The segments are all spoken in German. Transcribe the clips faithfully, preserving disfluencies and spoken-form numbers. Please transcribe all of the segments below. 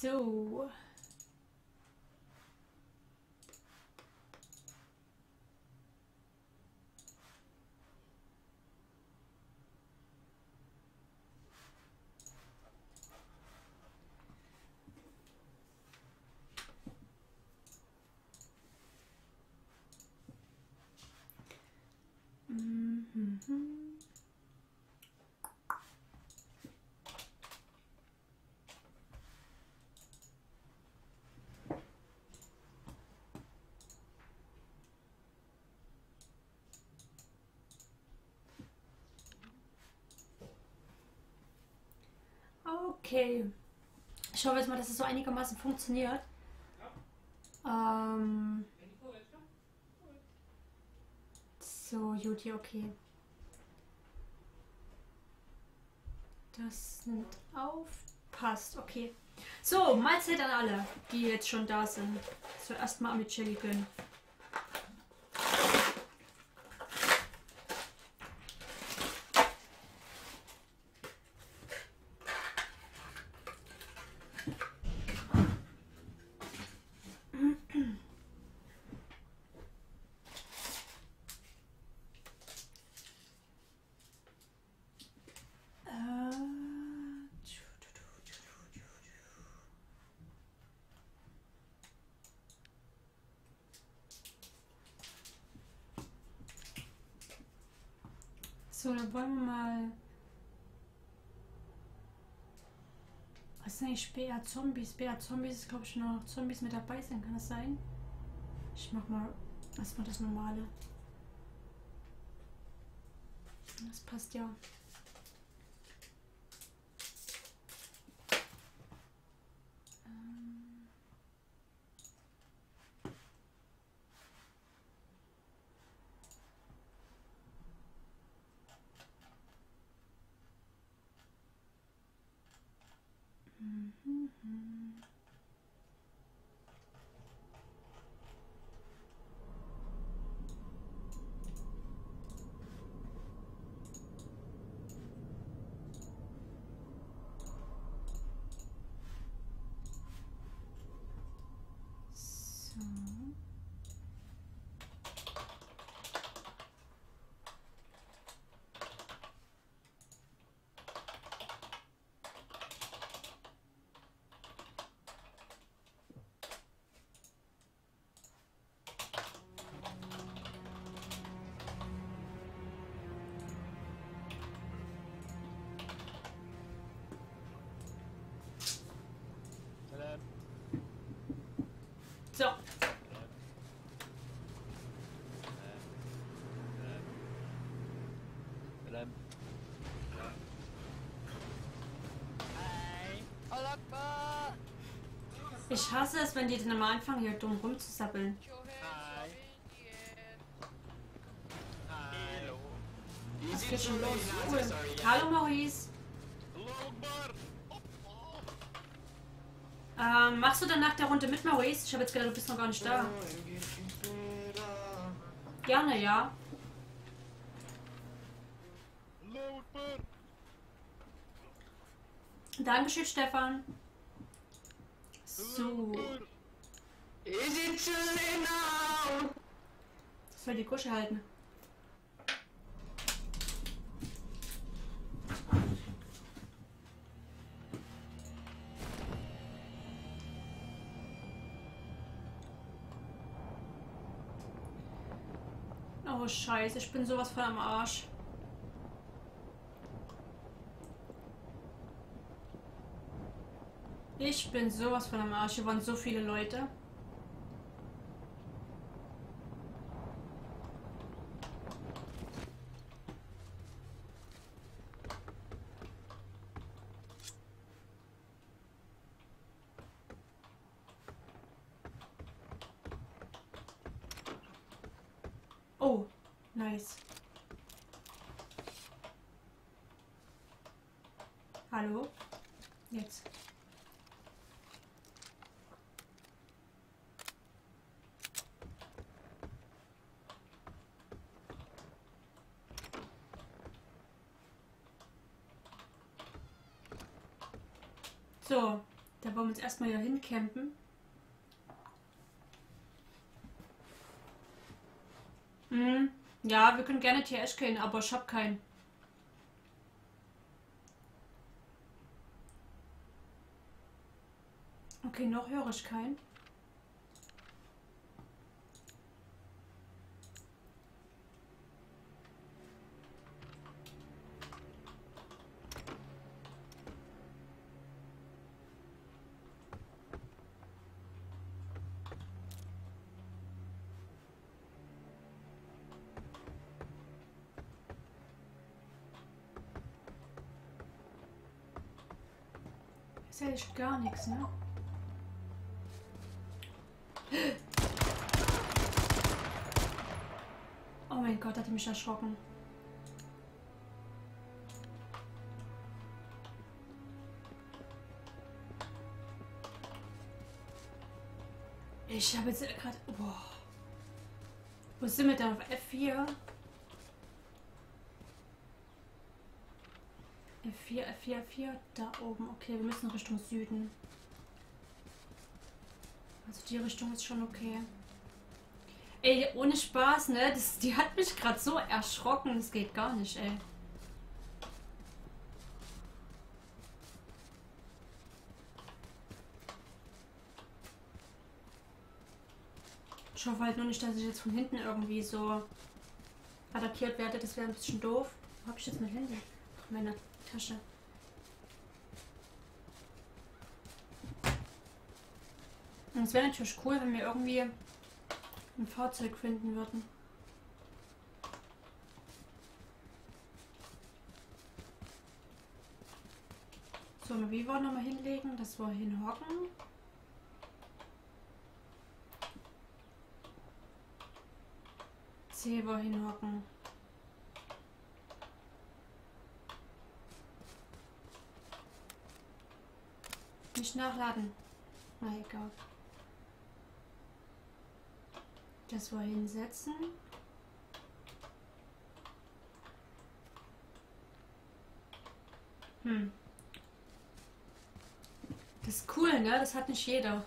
So. Okay, ich hoffe jetzt mal, dass es so einigermaßen funktioniert. Ja. Ähm, so, Judy, okay. Das nimmt auf. Passt, okay. So, Mahlzeit an alle, die jetzt schon da sind. Zuerst mal Amicelli gönnen. So, dann wollen wir mal. Was ist eigentlich B A Zombies? B A Zombies ist, glaube ich, nur noch Zombies mit dabei sein, kann das sein? Ich mach mal erstmal das normale. Das passt ja. So. Ich hasse es, wenn die dann am Anfang hier dumm rumzusappeln. Was geht schon los? Cool. Hallo Maurice. Ähm, machst du dann nach der Runde mit, Maurice? Ich habe jetzt gedacht, du bist noch gar nicht da. Gerne, ja. Dankeschön, Stefan. So. Das soll die Kusche halten. Oh Scheiße, ich bin sowas von am Arsch. Ich bin sowas von am Arsch. Hier waren so viele Leute. Oh, nice. Hallo? Jetzt. So, Da wollen wir uns erstmal ja hincampen. Hm. Ja, wir können gerne T S gehen, aber ich hab keinen. Okay, noch höre ich keinen. Ist ja echt gar nichts, ne? Oh mein Gott, hat er mich erschrocken. Ich habe jetzt gerade... Boah. Wo sind wir denn? Auf F vier? F vier, F vier, F vier, da oben. Okay, wir müssen Richtung Süden. Also die Richtung ist schon okay. Ey, ohne Spaß, ne? Das, die hat mich gerade so erschrocken. Das geht gar nicht, ey. Ich hoffe halt nur nicht, dass ich jetzt von hinten irgendwie so attackiert werde. Das wäre ein bisschen doof. Wo hab ich jetzt mein Handy? Ach, meine Tasche. Und es wäre natürlich cool, wenn wir irgendwie ein Fahrzeug finden würden. So, wie wollen wir nochmal hinlegen? Das war hinhocken. C war hinhocken. Nicht nachladen. Na egal. Das war hinsetzen. Hm. Das ist cool, ne? Das hat nicht jeder.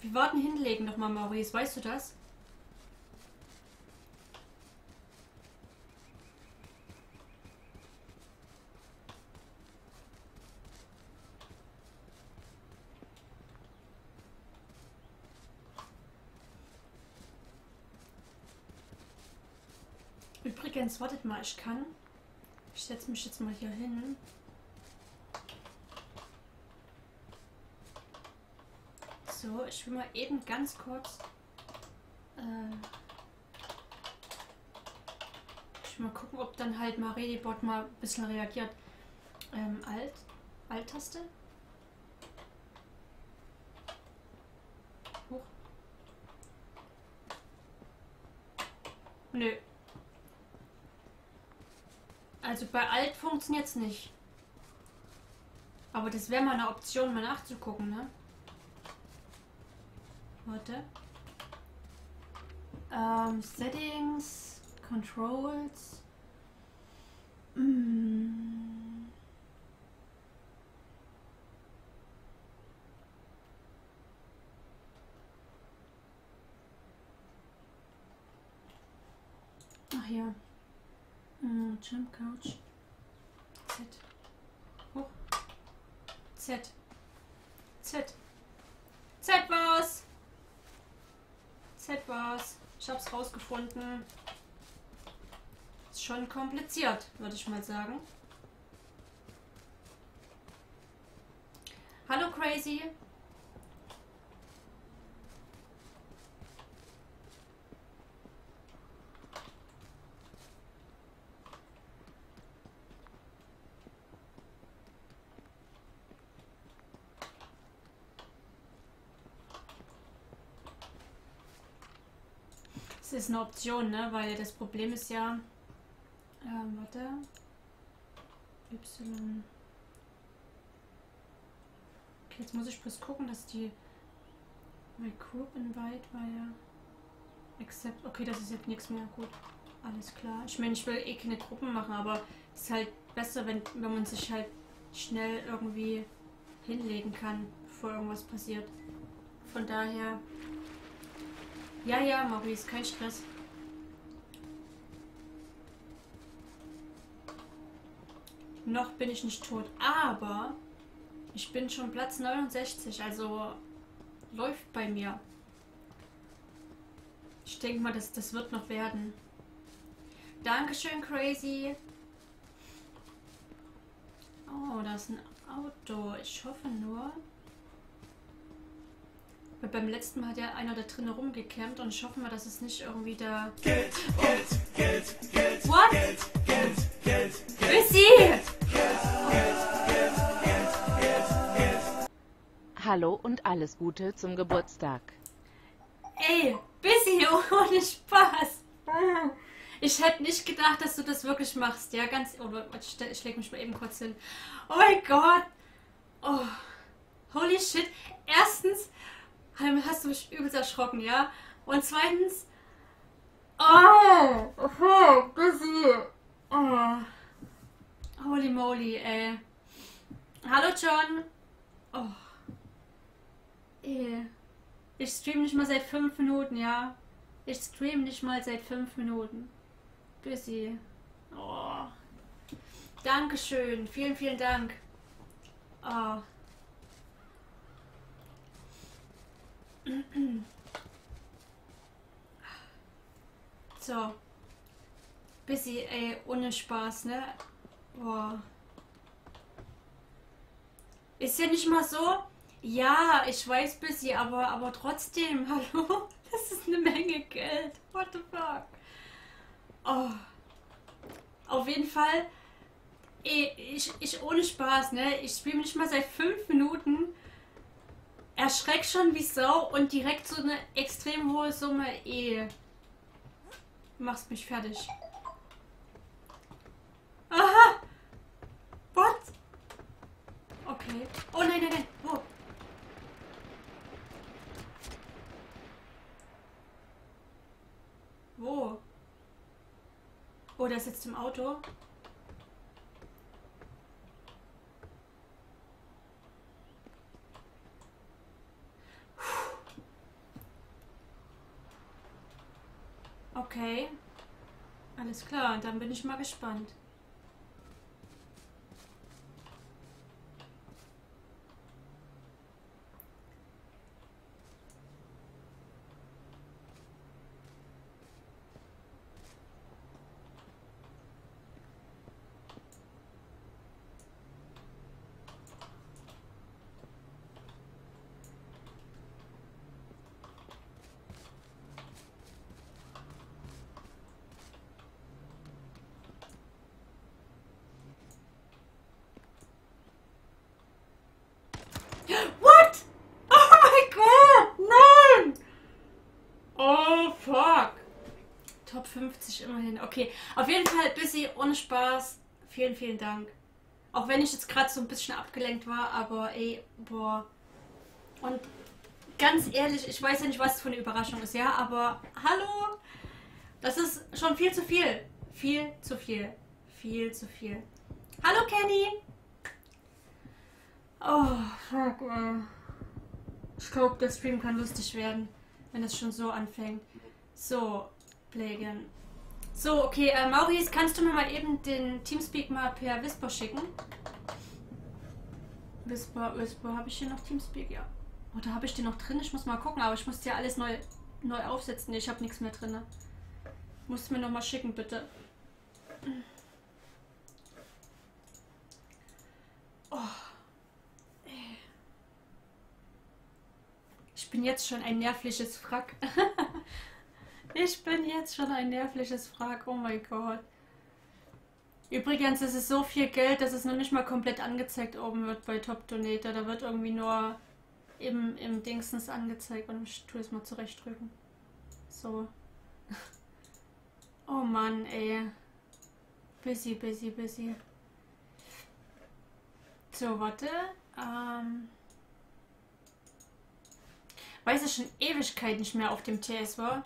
Wir warten hinlegen nochmal, Maurice. Weißt du das? Übrigens, wartet mal, ich kann. Ich setze mich jetzt mal hier hin. So, ich will mal eben ganz kurz. Äh, ich will mal gucken, ob dann halt mal ReadyBot mal ein bisschen reagiert. Ähm, Alt. Alt-Taste. Hoch. Nö. Also bei Alt funktioniert es nicht. Aber das wäre mal eine Option, mal nachzugucken, ne? Warte. Ähm, Settings, Controls. Mm. Ach ja. Mm, Jump Couch. Z. Hoch. Z. Z. Z war's. Z war's. Ich hab's rausgefunden. Ist schon kompliziert, würde ich mal sagen. Hallo Crazy. Ist eine Option, ne? Weil das Problem ist ja, ähm, warte, Y. Okay, jetzt muss ich bloß gucken, dass die My group invite war ja... Except... Okay, das ist jetzt nichts mehr. Gut, alles klar. Ich meine, ich will eh keine Gruppen machen, aber es ist halt besser, wenn, wenn man sich halt schnell irgendwie hinlegen kann, bevor irgendwas passiert. Von daher... Ja, ja, Maurice, kein Stress. Noch bin ich nicht tot, aber ich bin schon Platz neunundsechzig, also läuft bei mir. Ich denke mal, das, das wird noch werden. Dankeschön, Crazy. Oh, da ist ein Auto. Ich hoffe nur... Weil beim letzten Mal hat ja einer da drinnen rumgecampt und ich hoffe mal, dass es nicht irgendwie da... Geld, oh. Geld, Geld, Geld, What? Geld, Geld, Geld, Bissi! Geld, Geld, Geld, Geld, Geld, Geld. Hallo und alles Gute zum Geburtstag. Ey, Bissi, ohne Spaß! Ich hätte nicht gedacht, dass du das wirklich machst. Ja, ganz... Oh, ich leg mich mal eben kurz hin. Oh mein Gott! Oh, holy shit. Erstens... Hast du mich übelst erschrocken, ja? Und zweitens... Oh! Oh, Bissi! Oh. Holy moly, ey. Hallo, John! Oh. Ey. Ich stream nicht mal seit fünf Minuten, ja? Ich stream nicht mal seit fünf Minuten. Bissi. Oh. Dankeschön. Vielen, vielen Dank. Oh. So. Bissi, ey, ohne Spaß, ne? Boah. Ist ja nicht mal so. Ja, ich weiß, Bissi, aber, aber trotzdem, hallo? Das ist eine Menge Geld. What the fuck? Oh. Auf jeden Fall, ey, ich, ich ohne Spaß, ne? Ich spiele nicht mal seit fünf Minuten. Erschreckt schon wie Sau und direkt so eine extrem hohe Summe, eh. Machst mich fertig. Aha! What? Okay. Oh nein, nein, nein. Oh. Wo? Oh, der sitzt im Auto. Okay, alles klar, dann bin ich mal gespannt. fünfzig immerhin. Okay, auf jeden Fall, Bissi, ohne Spaß. Vielen, vielen Dank. Auch wenn ich jetzt gerade so ein bisschen abgelenkt war, aber ey, boah. Und ganz ehrlich, ich weiß ja nicht, was das für eine Überraschung ist, ja, aber hallo! Das ist schon viel zu viel. Viel zu viel. Viel zu viel. Hallo, Candy! Oh, fuck, ey. Ich glaube, der Stream kann lustig werden, wenn es schon so anfängt. So. Plägen. So, okay, äh, Maurice, kannst du mir mal eben den Teamspeak mal per Whisper schicken? Whisper, Whisper, habe ich hier noch Teamspeak? Ja. Oder habe ich den noch drin? Ich muss mal gucken, aber ich muss ja alles neu, neu aufsetzen. Nee, ich habe nichts mehr drin. Musst du mir nochmal schicken, bitte. Oh. Ich bin jetzt schon ein nervliches Frack. Ich bin jetzt schon ein nervliches Wrack, oh mein Gott. Übrigens, es ist so viel Geld, dass es noch nicht mal komplett angezeigt oben wird bei Top Donator. Da wird irgendwie nur im, im Dingsens angezeigt und ich tue es mal zurechtdrücken. So. Oh Mann, ey. Busy, busy, busy. So, warte. Ähm... weil es schon Ewigkeit nicht mehr auf dem T S war.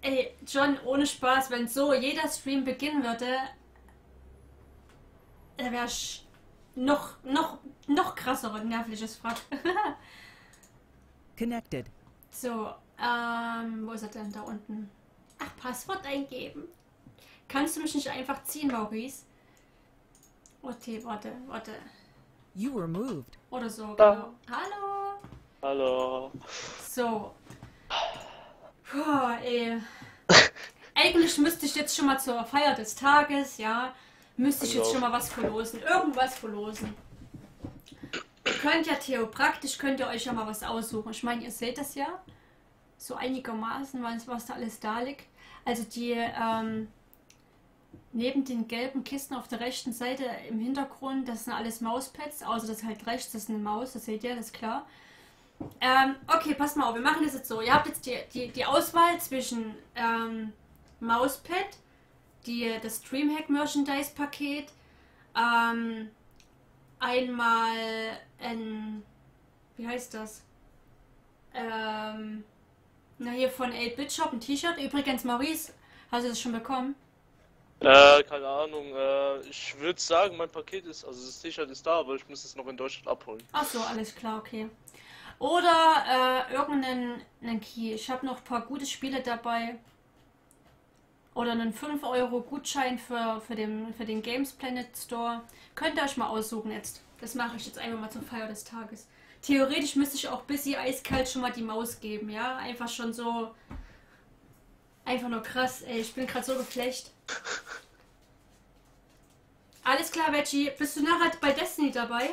Ey, John, ohne Spaß, wenn so jeder Stream beginnen würde, da wäre noch, noch, noch krasser und nervliches Frack. Connected. So, ähm, wo ist er denn? Da unten. Ach, Passwort eingeben. Kannst du mich nicht einfach ziehen, Maurice? Okay, warte, warte. You were moved. Oder so, genau. Hallo. Hallo. So. Puh, ey. Eigentlich müsste ich jetzt schon mal zur Feier des Tages, ja, müsste ich Hello. jetzt schon mal was verlosen, irgendwas verlosen. Ihr könnt ja theopraktisch, könnt ihr euch ja mal was aussuchen. Ich meine, ihr seht das ja, so einigermaßen, was da alles da liegt. Also die, ähm, neben den gelben Kisten auf der rechten Seite im Hintergrund, das sind alles Mauspads, außer das halt rechts, das ist eine Maus, das seht ihr, das ist klar. Ähm, okay, passt mal auf, wir machen das jetzt so. Ihr habt jetzt die, die, die Auswahl zwischen ähm, Mauspad, die, das Dreamhack Merchandise Paket, ähm, einmal ein, wie heißt das? Ähm, na hier von eight-Bit-Shop, ein T-Shirt. Übrigens, Maurice, hast du das schon bekommen? Äh, keine Ahnung, äh, ich würde sagen, mein Paket ist, also das T-Shirt ist da, aber ich muss es noch in Deutschland abholen. Ach so, alles klar, okay. Oder äh, irgendeinen Key. Ich habe noch ein paar gute Spiele dabei. Oder einen fünf Euro Gutschein für, für, den, für den Games Planet Store. Könnt ihr euch mal aussuchen jetzt. Das mache ich jetzt einfach mal zur Feier des Tages. Theoretisch müsste ich auch Bissi eiskalt schon mal die Maus geben, ja? Einfach schon so... Einfach nur krass, ey. Ich bin gerade so geflecht. Alles klar, Veggie. Bist du nachher bei Destiny dabei?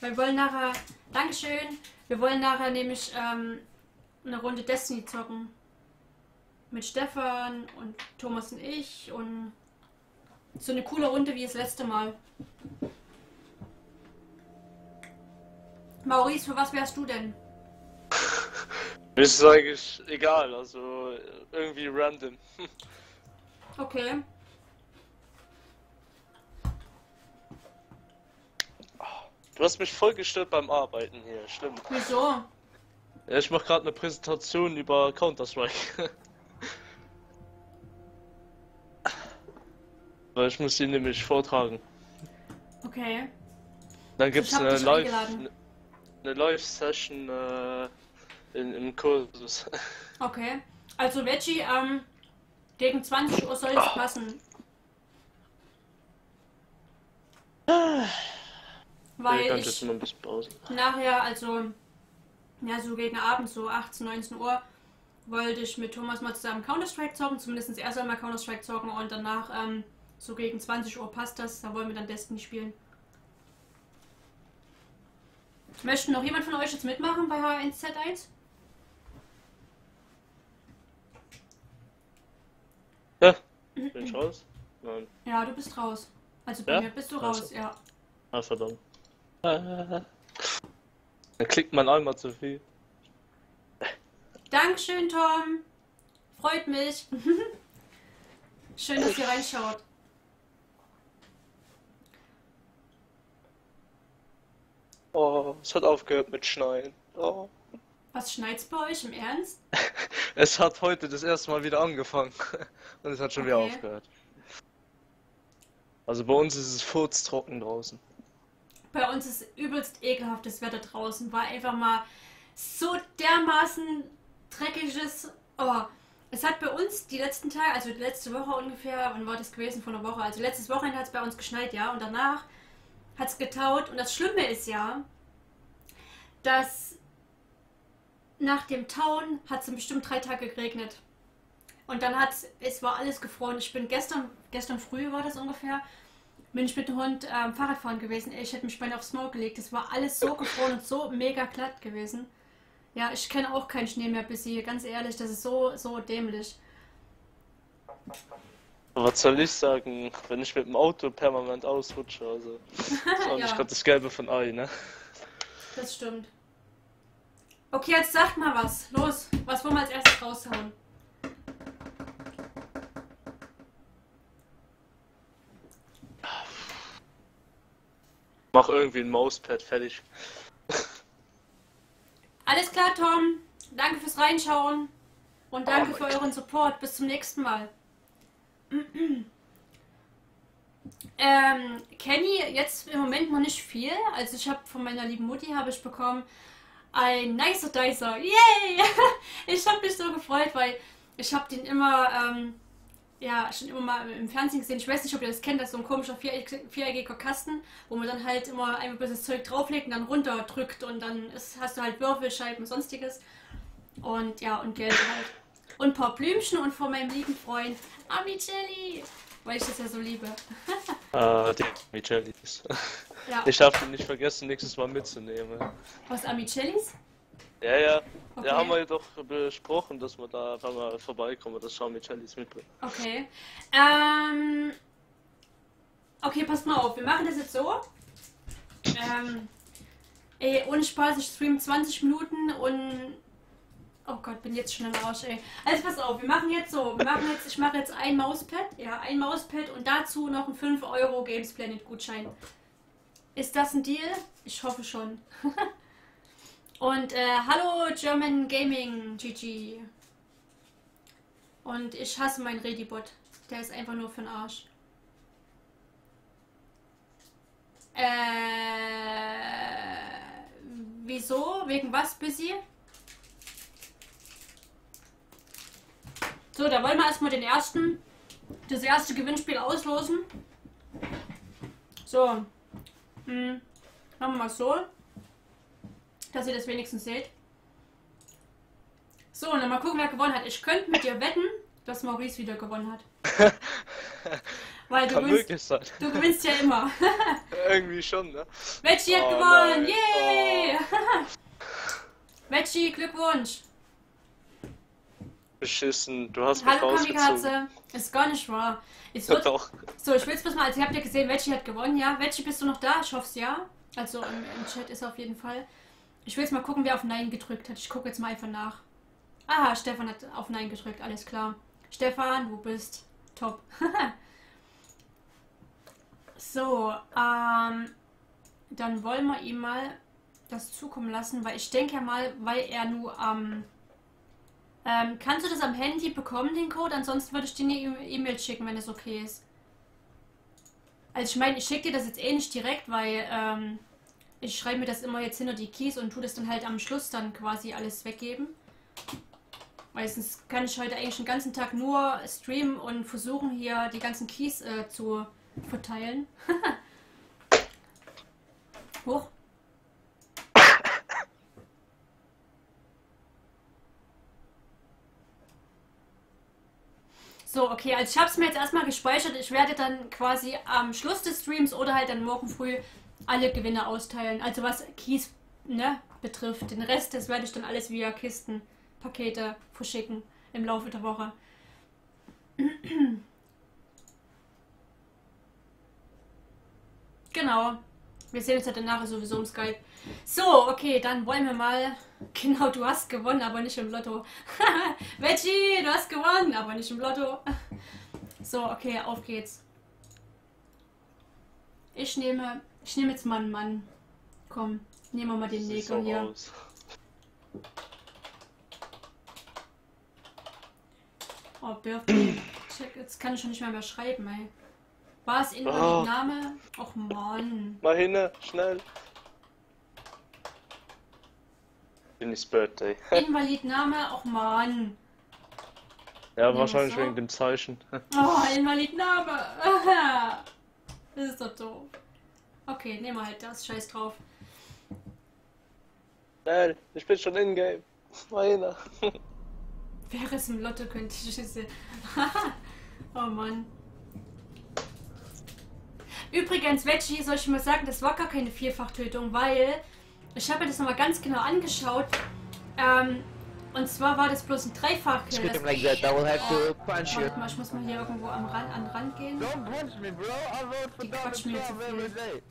Wir wollen nachher, Dankeschön, wir wollen nachher nämlich ähm, eine Runde Destiny zocken. Mit Stefan und Thomas und ich und so eine coole Runde wie das letzte Mal. Maurice, für was wärst du denn? Mir ist eigentlich egal, also irgendwie random. Okay. Du hast mich voll gestört beim Arbeiten hier, stimmt. Wieso? Ja, ich mache gerade eine Präsentation über Counter Strike. Weil ich muss die nämlich vortragen. Okay. Dann gibt's ich hab eine, dich Live, eingeladen. eine Live Session äh, in, im Kursus. Okay. Also Veggie, ähm, gegen zwanzig Uhr soll es passen. Weil ja, ich nachher, also ja, so gegen Abend, so achtzehn, neunzehn Uhr, wollte ich mit Thomas mal zusammen Counter Strike zocken, zumindest erst einmal Counter Strike zocken und danach ähm, so gegen zwanzig Uhr passt das, da wollen wir dann Destiny spielen. Möchten noch jemand von euch jetzt mitmachen bei H eins Z eins? Ja, bin ich raus? Nein. Ja, du bist raus. Also bei ja? mir bist du raus, also. ja. Ah, verdammt. Dann klickt man einmal zu viel. Dankeschön, Tom. Freut mich. Schön, dass ihr reinschaut. Oh, es hat aufgehört mit Schneien. Oh. Was schneit's bei euch im Ernst? Es hat heute das erste Mal wieder angefangen. Und es hat schon okay. wieder aufgehört. Also bei uns ist es furztrocken draußen. Bei uns ist übelst ekelhaftes Wetter draußen. War einfach mal so dermaßen dreckiges... Oh, es hat bei uns die letzten Tage, also die letzte Woche ungefähr, wann war das gewesen, vor einer Woche, also letztes Wochenende hat es bei uns geschneit, ja, und danach hat es getaut. Und das Schlimme ist ja, dass nach dem Tauen hat es bestimmt drei Tage geregnet. Und dann hat es, es war alles gefroren. Ich bin gestern, gestern früh war das ungefähr, bin ich mit dem Hund ähm, Fahrradfahren gewesen. Ich hätte mich beinahe aufs Maul gelegt. Es war alles so gefroren und so mega glatt gewesen. Ja, ich kenne auch keinen Schnee mehr bis hier. Ganz ehrlich, das ist so, so dämlich. Was soll ich sagen, wenn ich mit dem Auto permanent ausrutsche? Also, das war nicht ja. gerade das Gelbe von Ei, ne? Das stimmt. Okay, jetzt sagt mal was. Los, was wollen wir als erstes raushauen? Mach irgendwie ein Mousepad fertig. Alles klar, Tom. Danke fürs Reinschauen. Und danke oh für euren Support. Bis zum nächsten Mal. Ähm, Kenny, jetzt im Moment noch nicht viel. Also ich habe von meiner lieben Mutti habe ich bekommen ein Nicer Dicer. Yay! Ich habe mich so gefreut, weil ich habe den immer, ähm, ja, schon immer mal im Fernsehen gesehen. Ich weiß nicht, ob ihr das kennt, das ist so ein komischer viereckiger Kasten, wo man dann halt immer ein bisschen Zeug drauflegt und dann runterdrückt und dann ist, hast du halt Würfelscheiben und sonstiges. Und ja, und Geld halt. Und ein paar Blümchen und von meinem lieben Freund Amicelli, weil ich das ja so liebe. Ah, die Amicellis. Ja. Ich darf den nicht vergessen, nächstes Mal mitzunehmen. Was, Amicellis? Ja, ja. Okay. Da haben wir doch besprochen, dass wir da mal vorbeikommen, dass wir Amicellis mitbringen. Okay. Ähm... Okay, passt mal auf. Wir machen das jetzt so. Ähm... Ey, ohne Spaß, ich stream zwanzig Minuten und... Oh Gott, bin jetzt schon im Arsch, ey. Also pass auf, wir machen jetzt so, wir machen jetzt, ich mache jetzt ein Mauspad, ja, ein Mauspad und dazu noch einen fünf Euro Games Planet Gutschein. Ist das ein Deal? Ich hoffe schon. Und äh, hallo German Gaming G G. Und ich hasse meinen ReadyBot, der ist einfach nur für den Arsch. Äh, wieso? Wegen was, Bissi? So, da wollen wir erstmal den ersten, das erste Gewinnspiel auslosen. So, hm. machen wir mal so, dass ihr das wenigstens seht. So, und dann mal gucken, wer gewonnen hat. Ich könnte mit dir wetten, dass Maurice wieder gewonnen hat. Weil du gewinnst, du gewinnst ja immer. Irgendwie schon, ne? Veggie hat oh, gewonnen, yay! Yeah. Oh. Veggie, Glückwunsch! Beschissen, du hast mich rausgezogen. Hallo Kamikaze, ist gar nicht wahr. Ich würd... Doch. So, ich will es bloß mal, also ihr habt ja gesehen, Veggie hat gewonnen, ja? Veggie, bist du noch da? Ich hoffe es ja. Also im, im Chat ist er auf jeden Fall. Ich will jetzt mal gucken, wer auf Nein gedrückt hat. Ich gucke jetzt mal einfach nach. Aha, Stefan hat auf Nein gedrückt, alles klar. Stefan, du bist top. So, ähm, dann wollen wir ihm mal das zukommen lassen, weil ich denke ja mal, weil er nur am... Ähm, Ähm, kannst du das am Handy bekommen, den Code? Ansonsten würde ich dir eine E-Mail schicken, wenn es okay ist. Also ich meine, ich schicke dir das jetzt eh nicht direkt, weil ähm, ich schreibe mir das immer jetzt hinter die Keys und tue das dann halt am Schluss dann quasi alles weggeben. Meistens kann ich heute eigentlich den ganzen Tag nur streamen und versuchen hier die ganzen Keys äh, zu verteilen. Hoch. So, okay, also ich habe es mir jetzt erstmal gespeichert. Ich werde dann quasi am Schluss des Streams oder halt dann morgen früh alle Gewinne austeilen. Also was Keys, ne, betrifft. Den Rest, das werde ich dann alles via Kistenpakete verschicken im Laufe der Woche. Genau. Wir sehen uns ja danach sowieso im Skype. So, okay, dann wollen wir mal... Genau, du hast gewonnen, aber nicht im Lotto. Veggie, du hast gewonnen, aber nicht im Lotto. So, okay, auf geht's. Ich nehme... Ich nehme jetzt mal einen Mann. Komm, nehmen wir mal den Neger hier. Aus. Oh, Birthday. Jetzt kann ich schon nicht mehr mehr schreiben, ey. War es in oh. Name? Och Mann. Mal hin, schnell. Djinis Birthday. Invalid Name? Och Mann. Ja, Nimm wahrscheinlich so. Wegen dem Zeichen. Oh, Invalid Name. Das ist doch doof. Okay, nehmen wir halt das. Scheiß drauf. Nein, ich bin schon in-game. Mal hin. Wäre es im Lotto, könnte ich es sehen. Oh Mann. Übrigens, Veggie, soll ich mal sagen, das war gar keine Vierfachtötung, weil ich habe mir das nochmal ganz genau angeschaut. Ähm, und zwar war das bloß ein Dreifachkill. Das like that. That will have to punch you. Mal, ich muss mal hier irgendwo am Rand, an den Rand gehen. Me, die quatschen mir zu viel.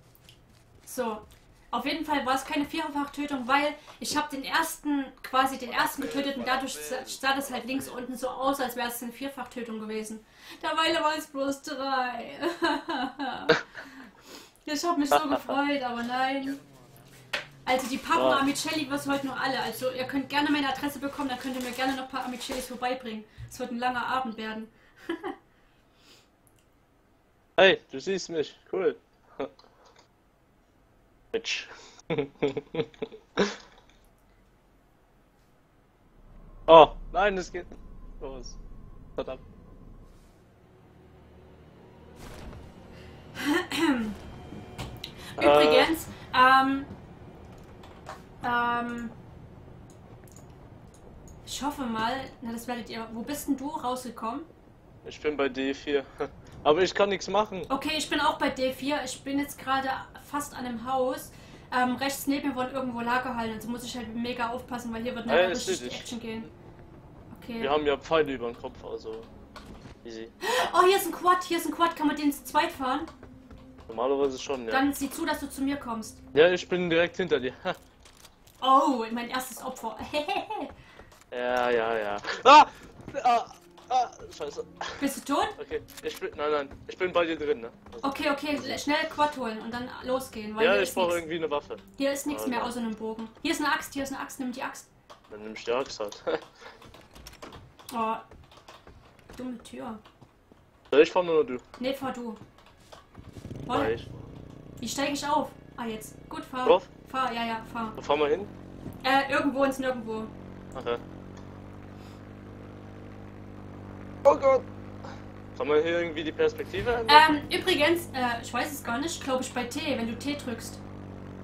So, auf jeden Fall war es keine Vierfachtötung, weil ich habe den ersten, quasi den ersten getötet und dadurch sah das halt links unten so aus, als wäre es eine Vierfachtötung gewesen. Derweil war es bloß drei. Ich hab mich so gefreut, aber nein. Also die Pappen oh. Amicelli, was wollten nur alle. Also ihr könnt gerne meine Adresse bekommen, dann könnt ihr mir gerne noch ein paar Amicellis vorbeibringen. Es wird ein langer Abend werden. Hey, du siehst mich. Cool. Bitch. Oh, nein, das geht los. Verdammt. Übrigens, äh. ähm... Ähm... Ich hoffe mal, na das werdet ihr... Wo bist denn du rausgekommen? Ich bin bei D vier. Aber ich kann nichts machen. Okay, ich bin auch bei D vier. Ich bin jetzt gerade fast an einem Haus. Ähm, rechts neben mir wollen irgendwo Lagerhallen. Also muss ich halt mega aufpassen, weil hier wird eine richtige Action gehen. Okay. Wir haben ja Pfeile über den Kopf, also... Easy. Oh, hier ist ein Quad. Hier ist ein Quad. Kann man den zu zweit fahren? Normalerweise schon, ja. Dann sieh zu, dass du zu mir kommst. Ja, ich bin direkt hinter dir. Oh, mein erstes Opfer. Ja, ja, ja. Ah! Ah! Ah! Scheiße. Bist du tot? Okay, ich bin... Nein, nein. Ich bin bei dir drin, ne? Also okay, okay. Schnell Quad holen und dann losgehen. Weil ja, ich brauche irgendwie eine Waffe. Hier ist nichts ah, mehr ja. außer einem Bogen. Hier ist eine Axt, hier ist eine Axt. Nimm die Axt. Dann nimm ich die Axt halt. Oh. Dumme Tür. Soll ich fahren oder du? Ne, fahr du. Warte. Wie steige ich auf? Ah, jetzt. Gut, fahr. Lauf? Fahr, ja, ja, fahr. Wo fahren wir hin? Äh, irgendwo ins Nirgendwo. Okay. Oh Gott. Kann man hier irgendwie die Perspektive ändern? Ähm, übrigens, äh, ich weiß es gar nicht, glaube ich bei T, wenn du T drückst.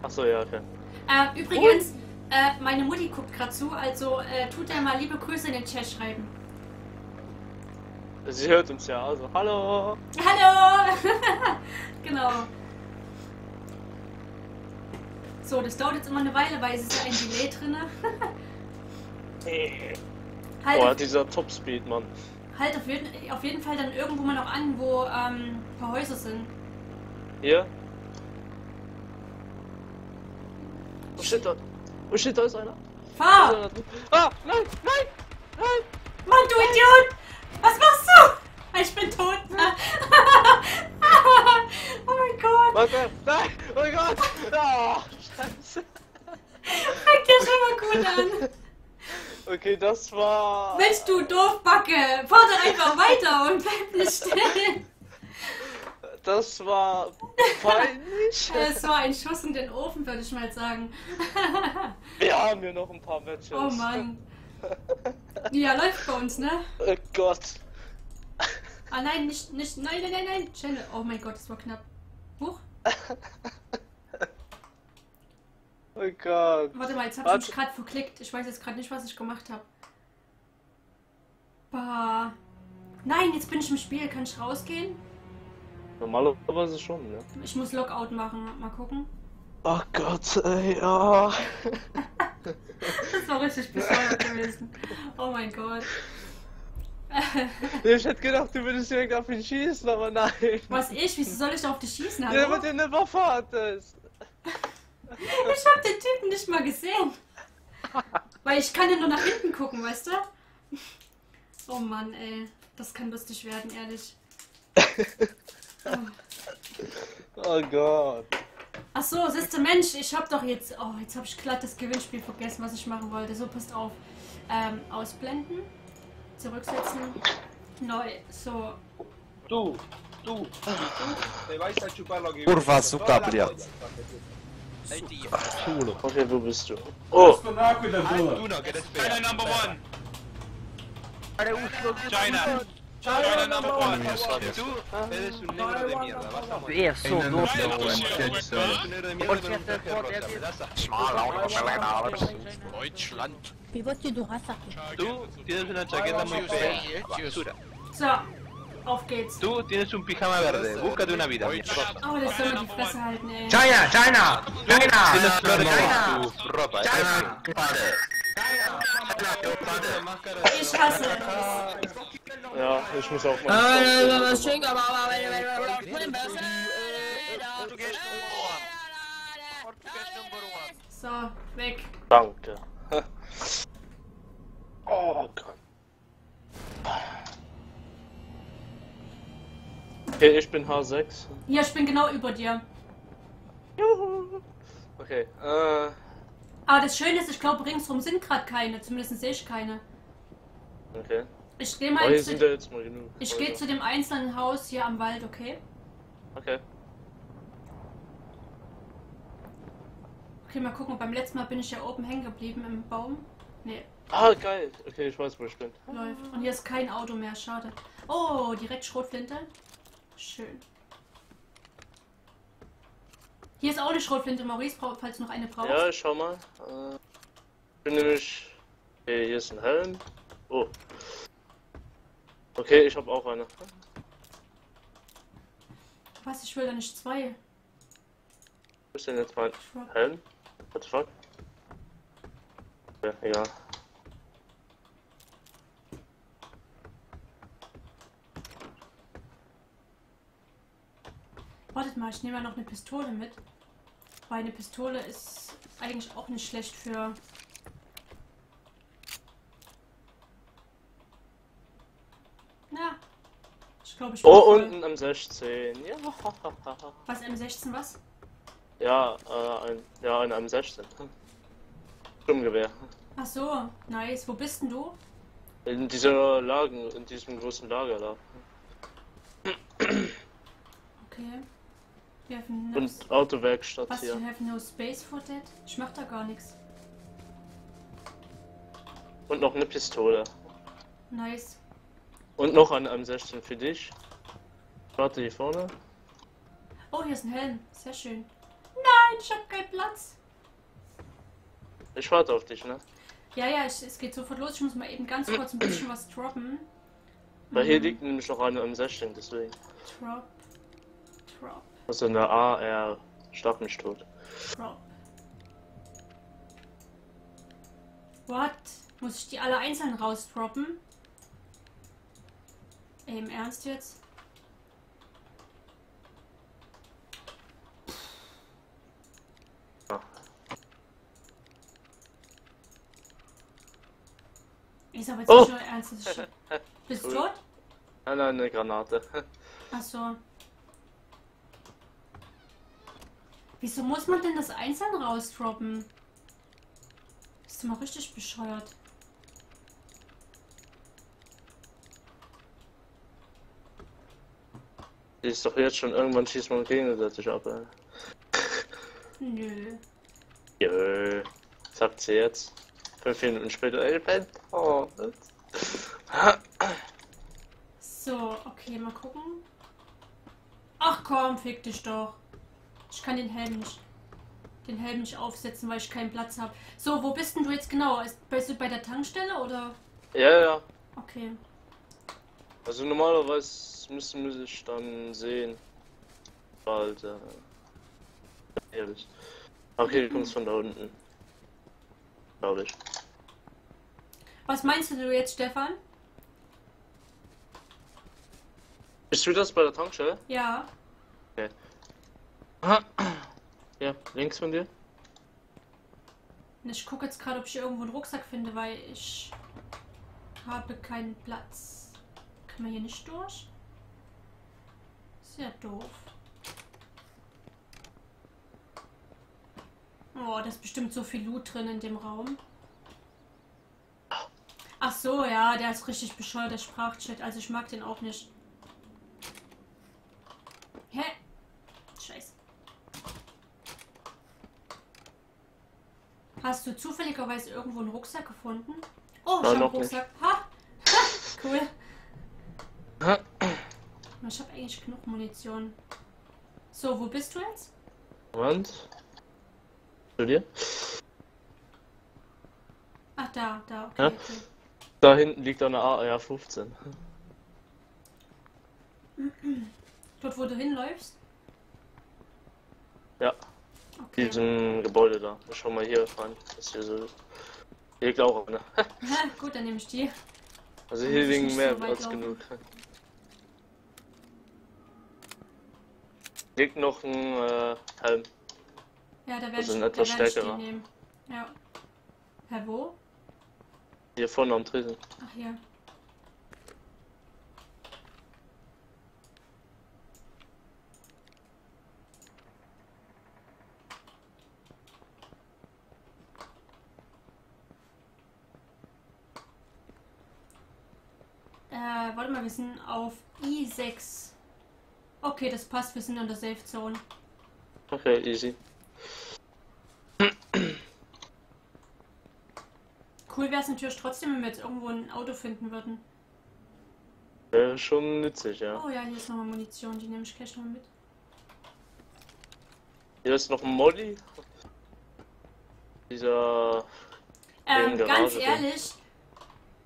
Ach so, ja, okay. Äh, übrigens, oh. äh, meine Mutti guckt gerade zu, also äh, tut ihr mal liebe Grüße in den Chat schreiben. Sie hört uns ja, also hallo! Hallo! Genau. So, das dauert jetzt immer eine Weile, weil es ist ja ein Delay drin. Halt boah, dieser Topspeed, Mann. Halt auf jeden, auf jeden Fall dann irgendwo mal noch an, wo ähm, ein paar Häuser sind. Hier? Oh shit, da, oh shit, da ist einer. Fahr! Ist einer ah, nein, nein, nein! Mann, du Idiot! Was machst du? Ich bin tot. Oh mein Gott. Warte. Nein. Oh mein Gott. Oh, Scheiße. Fängt ja schon mal gut an. Okay, das war... Mensch, du Doofbacke. Fahr doch einfach weiter und bleib nicht still. Das war peinlich. Das war ein Schuss in den Ofen, würde ich mal sagen. Wir haben hier noch ein paar Matches. Oh Mann. Ja, läuft bei uns, ne? Oh Gott. Ah nein, nicht, nicht, nein, nein, nein, nein. Channel. Oh mein Gott, das war knapp. Huch. Oh Gott. Warte mal, jetzt hab ich mich gerade verklickt. Ich weiß jetzt gerade nicht, was ich gemacht habe. Bah. Nein, jetzt bin ich im Spiel. Kann ich rausgehen? Normalerweise schon, ne? Ich muss Logout machen. Mal gucken. Oh Gott, ey, oh. Das war richtig bescheuert gewesen. Oh mein Gott. Ich hätte gedacht, du würdest direkt auf ihn schießen, aber nein. Was ich? Wieso soll ich auf dich schießen? Hallo? Der, der eine Waffe hattest. Ich hab den Typen nicht mal gesehen. Weil ich kann ja nur nach hinten gucken, weißt du? Oh Mann, ey. Das kann lustig werden, ehrlich. Oh, oh Gott. Ach so, siehst du, Mensch, ich hab doch jetzt... Oh, jetzt hab ich glatt das Gewinnspiel vergessen, was ich machen wollte. So, passt auf. Ähm, ausblenden. Zurücksetzen. Neu. So. Du, du. Kurwa, suka, blia. Okay, wo bist du? Oh. China number one. China. China number one. Tú eres un negro de mierda. Vas a morir. Deutschland. Tú tienes una chaqueta muy fea. Basura. Auf geht's. Du tienes un pijama verde. Búscate una vida. Oh, das soll man die Fresse halten, ey. China, China, China. Tienes flores en tu ropa. China, padre. Ich hasse es. Ja, ich muss auch mal. So, weg. Danke. Oh Gott. Okay, ich bin H sechs. Ja, ich bin genau über dir. Okay, äh... aber das Schöne ist, ich glaube, ringsrum sind gerade keine. Zumindest sehe ich keine. Okay. Ich gehe mal, oh, zu, sind ja jetzt mal genug. Ich also. gehe zu dem einzelnen Haus hier am Wald, okay? Okay. Okay, mal gucken. Beim letzten Mal bin ich ja oben hängen geblieben im Baum. Nee. Ah, geil. Okay, ich weiß, wo ich bin. Läuft. Und hier ist kein Auto mehr, schade. Oh, direkt Schrotflinte. Schön. Hier ist auch eine Schrotflinte, Maurice, falls du noch eine brauchst. Ja, schau mal. Äh, ich bin nämlich... Okay, hier ist ein Helm. Oh. Okay, ich habe auch eine. Was? Ich will da nicht zwei. Wo ist denn jetzt mein Helm? What the fuck? Ja, egal. Wartet mal, ich nehme ja noch eine Pistole mit. Weil eine Pistole ist eigentlich auch nicht schlecht für... Na, ich glaube, ich... Oh, unten M sechzehn. Ja. Was, M sechzehn was? Ja, äh, ein, ja, ein M sechzehn. Sturmgewehr. Ach so, nice. Wo bist denn du? In dieser Lager, in diesem großen Lager da. Okay. No und Autowerkstatt hier. You have no space for that? Ich mach da gar nichts. Und noch eine Pistole. Nice. Und noch eine M sechzehn für dich. Warte, hier vorne. Oh, hier ist ein Helm. Sehr schön. Nein, ich hab keinen Platz. Ich warte auf dich, ne? Ja, ja, ich, es geht sofort los. Ich muss mal eben ganz kurz ein bisschen was droppen. Weil mhm. hier liegt nämlich noch eine M sechzehn, deswegen. Drop. Drop. Also in der A, er starb mich tot. Drop. What? Muss ich die alle einzeln rausdroppen? Ey, im Ernst jetzt? Ja. Ist aber jetzt oh. nicht schon ernst. Ist schon... Bist du cool. tot? Nein, nein, eine Granate. Ach so. Wieso muss man denn das einzeln rausdroppen? Ist mal richtig bescheuert. Ist doch jetzt schon irgendwann schießt man gegenseitig ab, ey. Nö. Jö. Sagt sie jetzt. Fünf Minuten später. Ey, Ben. Oh, so, okay, mal gucken. Ach komm, fick dich doch. Ich kann den Helm nicht, den Helm nicht aufsetzen, weil ich keinen Platz habe. So, wo bist denn du jetzt genau? Bist du bei der Tankstelle oder? Ja, ja. Okay. Also normalerweise müssen wir sich dann sehen. Bald, äh, ehrlich. Okay, du kommst von da unten. Glaube ich. Was meinst du jetzt, Stefan? Bist du das bei der Tankstelle? Ja. Okay. Ja, links von dir. Ich gucke jetzt gerade, ob ich irgendwo einen Rucksack finde, weil ich habe keinen Platz. Kann man hier nicht durch? Ist ja doof. Oh, da ist bestimmt so viel Loot drin in dem Raum. Ach so, ja, der ist richtig bescheuert, der Sprachchat. Also ich mag den auch nicht. Hä? Scheiße. Hast du zufälligerweise irgendwo einen Rucksack gefunden? Oh, ich habe einen Rucksack. Ha! Ha! Cool. Ha. Ich habe eigentlich genug Munition. So, wo bist du jetzt? Und? Zu dir? Ach, da, da, okay. Ja. okay. Da hinten liegt eine A R fünfzehn. Dort, wo du hinläufst? Ja. Okay. Diesem Gebäude da. Ich schau mal hier rein. Das hier so ist. Hier liegt auch eine. Gut, dann nehme ich die. Also hier liegen mehr so als laufen. genug. Hier liegt noch ein äh, Helm. Ja, da werde also ich, da werd ich die nehmen. Ja. Herr wo? Hier vorne am Tresen. Ach hier. Warte mal, wir sind auf I sechs. Okay, das passt, wir sind in der Safe Zone. Okay, easy. Cool wäre es natürlich trotzdem, wenn wir jetzt irgendwo ein Auto finden würden. Wäre schon nützlich, ja. Oh ja, hier ist nochmal Munition, die nehme ich gleich nochmal mit. Hier ist noch ein Molly. Dieser... Ähm, ganz ehrlich,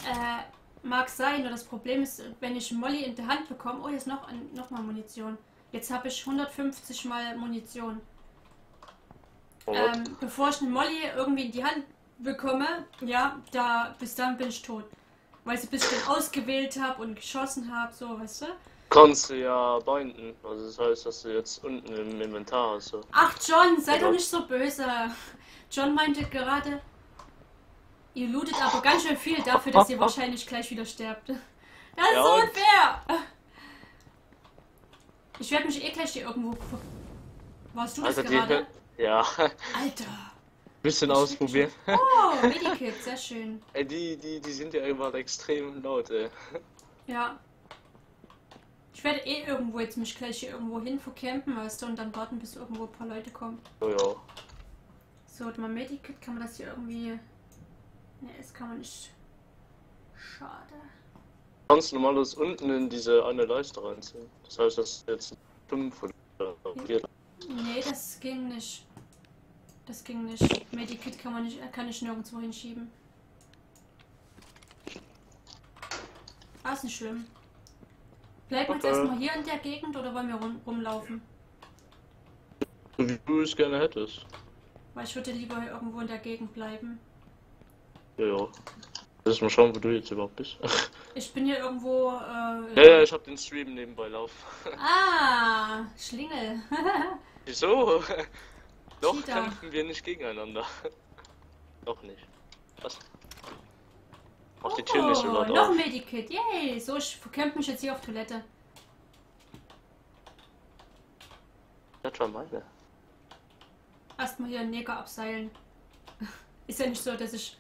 äh, mag sein, nur das Problem ist, wenn ich Molly in der Hand bekomme... Oh, hier ist noch, noch mal Munition. Jetzt habe ich hundertfünfzig mal Munition. Oh. Ähm, bevor ich einen Molly irgendwie in die Hand bekomme, ja, da bis dann bin ich tot. Weil ich ein bisschen ausgewählt habe und geschossen habe, so, weißt du? Kannst du ja binden. Also das heißt, dass du jetzt unten im Inventar hast. So. Ach John, sei Oder? doch nicht so böse. John meinte gerade... Ihr lootet aber ganz schön viel dafür, dass ihr wahrscheinlich gleich wieder sterbt. Das ist ja so unfair! Ich werde mich eh gleich hier irgendwo... Warst du also das gerade? Die... Ja. Alter! Bisschen ich ausprobieren. Nicht... Oh, Medikits, sehr schön. Ey, die, die, die sind ja irgendwann extrem laut, ey. Ja. Ich werde eh irgendwo jetzt mich gleich hier irgendwo hin vercampen, weißt du, und dann warten, bis irgendwo ein paar Leute kommen. Oh ja. So, mal Medikit, kann man das hier irgendwie... Ne, das kann man nicht. Schade. Du kannst normales unten in diese eine Leiste reinziehen. Das heißt, das ist jetzt fünf von vier. Ne, das ging nicht. Das ging nicht. Medikit kann man nicht, kann ich nirgendwo hinschieben. Ah, ist nicht schlimm. Bleiben wir okay. jetzt erstmal hier in der Gegend oder wollen wir rum, rumlaufen? So wie du es gerne hättest. Weil ich würde lieber hier irgendwo in der Gegend bleiben. Ja, ja. Lass mal schauen, wo du jetzt überhaupt bist. Ich bin hier irgendwo, äh... Ja, ja, ich hab den Stream nebenbei laufen. Ah, Schlingel. Wieso? Doch Cheater. Kämpfen wir nicht gegeneinander. Doch nicht. Was? Auf oh, die Tür nicht so laut. Noch ein Medikit, yay! So, ich verkämpfe mich jetzt hier auf Toilette. Das war meine. Erstmal hier einen Neger abseilen. Ist ja nicht so, dass ich...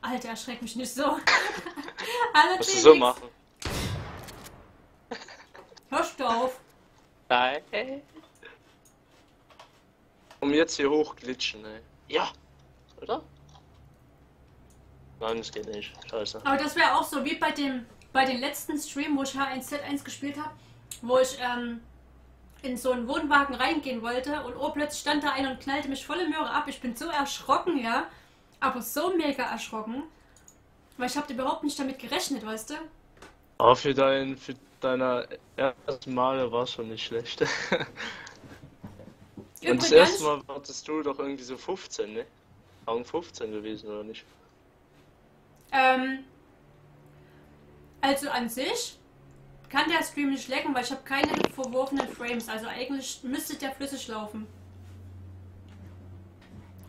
Alter, erschreck mich nicht so. Alles musst du so machen. Hörst du auf? Nein. Um jetzt hier hochglitschen, ey. Ja. Oder? Nein, das geht nicht. Scheiße. Aber das wäre auch so wie bei dem bei den letzten Stream, wo ich H eins Z eins gespielt habe, wo ich ähm, in so einen Wohnwagen reingehen wollte und oh, plötzlich stand da einer und knallte mich volle Möhre ab. Ich bin so erschrocken, ja. Aber so mega erschrocken, weil ich habe überhaupt nicht damit gerechnet, weißt du? Aber für dein, für deiner ersten Male war es schon nicht schlecht. Und das erste Mal wartest du doch irgendwie so fünfzehn, ne? Augen fünfzehn gewesen, oder nicht? Ähm, also an sich kann der Stream nicht lecken, weil ich habe keine verworfenen Frames, also eigentlich müsste der flüssig laufen.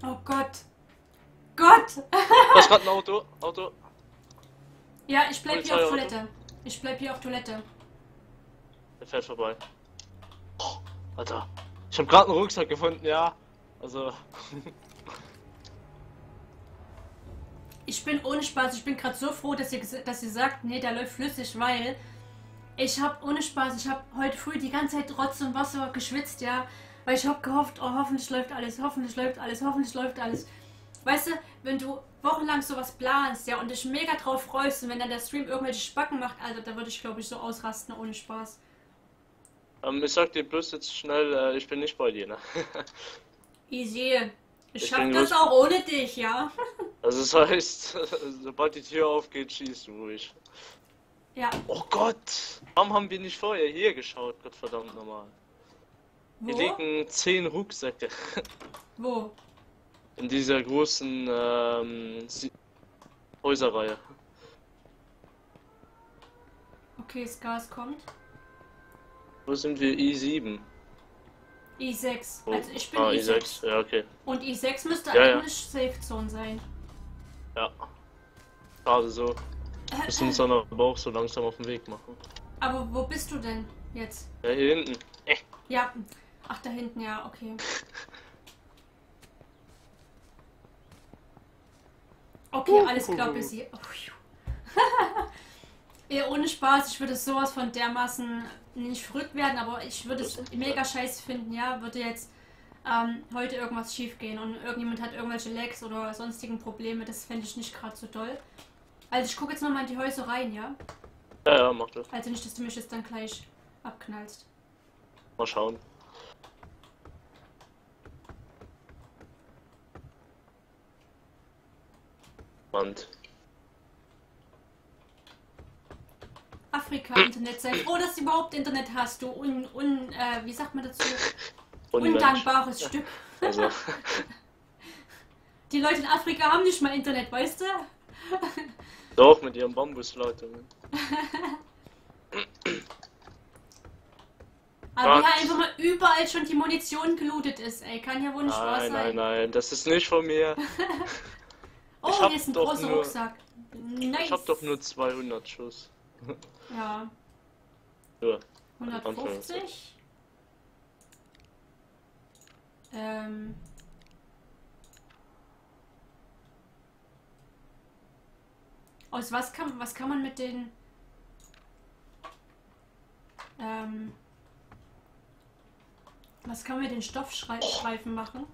Oh Gott. Gott! Was ist gerade ein Auto? Auto? Ja, ich bleib Polizei hier auf Toilette. Auto. Ich bleib hier auf Toilette. Der fährt vorbei. Oh, Alter. Ich hab gerade einen Rucksack gefunden, ja. Also. Ich bin ohne Spaß. Ich bin gerade so froh, dass ihr, dass ihr sagt, nee, der läuft flüssig, weil ich hab ohne Spaß. Ich hab heute früh die ganze Zeit Rotz und Wasser geschwitzt, ja. Weil ich hab gehofft, oh, hoffentlich läuft alles, hoffentlich läuft alles, hoffentlich läuft alles. Weißt du, wenn du wochenlang sowas planst, ja, und dich mega drauf freust und wenn dann der Stream irgendwelche Spacken macht, Alter, da würde ich, glaube ich, so ausrasten, ohne Spaß. Ähm, ich sag dir bloß jetzt schnell, äh, ich bin nicht bei dir, ne? Easy. Ich, ich schaff das auch ohne dich, ja? Also das heißt, sobald die Tür aufgeht, schießt du ruhig. Ja. Oh Gott! Warum haben wir nicht vorher hier geschaut, Gottverdammt nochmal? Hier liegen zehn Rucksäcke. Wo? In dieser großen ähm, Häuserreihe. Okay, das Gas kommt. Wo sind wir? I sieben. I sechs. Oh. Also ich bin ah, I sechs. I sechs. Ja, okay. Und I sechs müsste ja, eigentlich ja. Safe Zone sein. Ja. Gerade so. Wir müssen uns dann aber auch so langsam auf den Weg machen. Aber wo bist du denn jetzt? Ja, hier hinten. Äh. Ja. Ach, da hinten, ja, okay. Okay, alles klar, Bissi. Oh, Ja, ohne Spaß, ich würde es sowas von dermaßen nicht verrückt werden, aber ich würde es mega scheiße finden, ja, würde jetzt ähm, heute irgendwas schief gehen und irgendjemand hat irgendwelche Lags oder sonstigen Probleme, das fände ich nicht gerade so toll. Also ich gucke jetzt nochmal in die Häuser rein, ja? Ja, ja, mach das. Also nicht, dass du mich jetzt dann gleich abknallst. Mal schauen. Wand. Afrika-Internetseite. Oh, dass du überhaupt Internet hast, du un, un äh, wie sagt man dazu? Undankbares Stück. Also. Die Leute in Afrika haben nicht mal Internet, weißt du? Doch, mit ihren Bambusleitungen. Aber wie halt einfach mal überall schon die Munition gelootet ist, ey. Kann ja wohl nicht wahr sein. Nein, nein, nein, das ist nicht von mir. Oh, hier ist ein großer nur, Rucksack. Nice. Ich hab doch nur zweihundert Schuss. Ja. Ja. hundertfünfzig? Ähm. Aus was kann, was kann man mit den... Ähm... Was kann man mit den Stoffstreifen machen?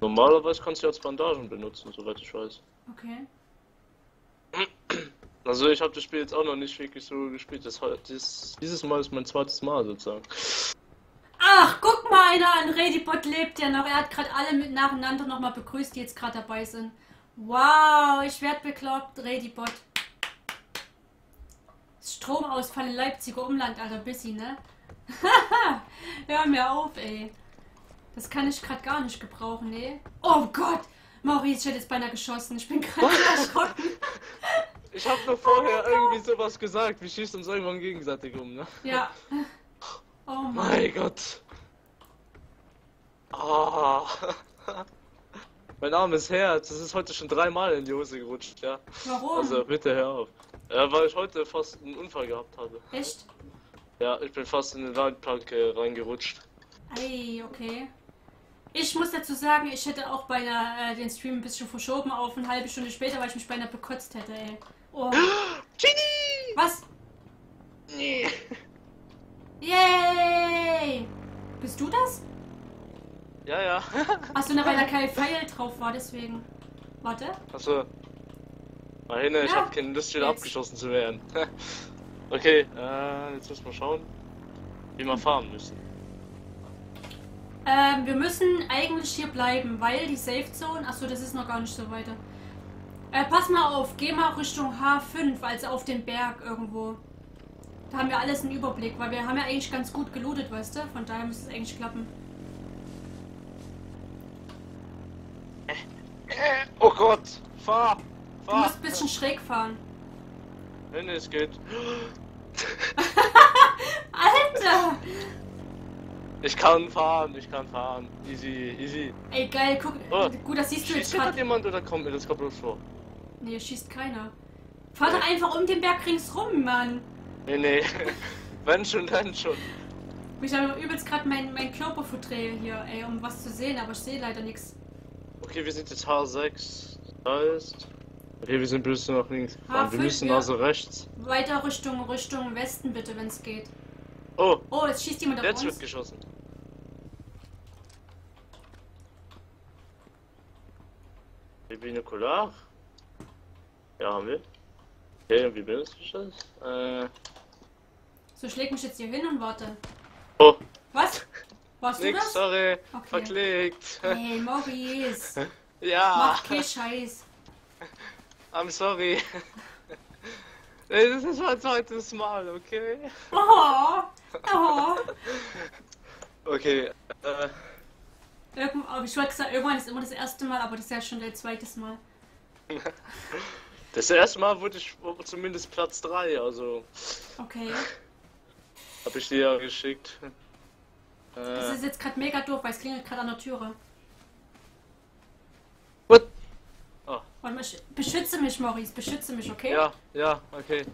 Normalerweise kannst du ja als Bandagen benutzen, soweit ich weiß. Okay. Also ich habe das Spiel jetzt auch noch nicht wirklich so gespielt. Das, das, dieses Mal ist mein zweites Mal sozusagen. Ach, guck mal einer an, ReadyBot lebt ja noch. Er hat gerade alle mit nacheinander nochmal begrüßt, die jetzt gerade dabei sind. Wow, ich werde bekloppt, ReadyBot. Stromausfall in Leipziger Umland, Alter, Bissi, ne? Haha, hör mir auf, ey. Das kann ich gerade gar nicht gebrauchen, ne? Oh Gott, Maurice, ich hätte jetzt beinahe geschossen. Ich bin gerade erschrocken. Ich hab noch vorher oh irgendwie Gott. sowas gesagt. Wir schießen uns irgendwann gegenseitig um, ne? Ja. Oh mein, mein Gott. Oh. Mein armes Herz. Das ist heute schon dreimal in die Hose gerutscht, ja. Warum? Also bitte hör auf. Ja, weil ich heute fast einen Unfall gehabt habe. Echt? Ja, ich bin fast in eine Leitplanke reingerutscht. Ei, okay. Ich muss dazu sagen, ich hätte auch beinahe äh, den Stream ein bisschen verschoben auf eine halbe Stunde später, weil ich mich beinahe bekotzt hätte, ey. Oh. Djini! Was? Nee. Yay! Bist du das? Ja, ja. Achso, na, weil da kein Pfeil drauf war, deswegen. Warte. Achso. Mal hin, ja. Ich hab keine Lust, wieder abgeschossen zu werden. Okay, äh, jetzt müssen wir schauen, wie wir farmen müssen. Ähm, wir müssen eigentlich hier bleiben, weil die Safe Zone. Achso, das ist noch gar nicht so weiter. Äh, pass mal auf, geh mal Richtung H fünf, also auf den Berg irgendwo. Da haben wir alles einen Überblick, weil wir haben ja eigentlich ganz gut gelootet, weißt du? Von daher müsste es eigentlich klappen. Oh Gott, fahr! fahr. Du musst ein bisschen schräg fahren. Wenn es geht. Alter! Ich kann fahren, ich kann fahren. Easy, easy. Ey, geil, guck. Oh. Gut, das siehst du jetzt gerade. Schießt jemand oder kommt mir das kaputt vor? Nee, schießt keiner. Fahr doch einfach um den Berg ringsrum, Mann. Nee, nee. Wenn schon, dann schon. Ich habe übelst gerade mein, mein Körperfuttrail hier, ey, um was zu sehen, aber ich sehe leider nichts. Okay, wir sind jetzt H sechs. Das heißt. Okay, wir sind bloß nach links. H fünf, wir müssen ja. Also rechts. Weiter Richtung, Richtung Westen, bitte, wenn es geht. Oh. Oh, jetzt schießt jemand auf uns. Jetzt wird geschossen. Die Binokular? Ja, haben wir. Okay, und wie benutzt du das? Äh. So, schläg mich jetzt hier hin und warte. Oh. Was? Warst du das? Sorry, okay. Verklickt. Hey, Maurice. Ja. Mach keinen Scheiß. I'm sorry. Ey, das ist mein zweites Mal, okay? Oh. Oh. Okay, äh. Irgend, aber ich wollte sagen, irgendwann ist immer das erste Mal, aber das ist ja schon dein zweites Mal. Das erste Mal wurde ich zumindest Platz drei, also. Okay. Hab ich dir ja geschickt. Äh, das ist jetzt gerade mega doof, weil es klingelt gerade an der Türe. What? Oh. Und ich, beschütze mich, Maurice, beschütze mich, okay? Ja, ja, okay.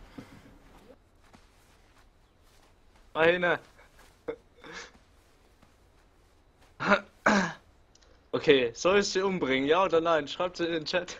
Eine. Okay, soll ich sie umbringen, ja oder nein? Schreibt sie in den Chat.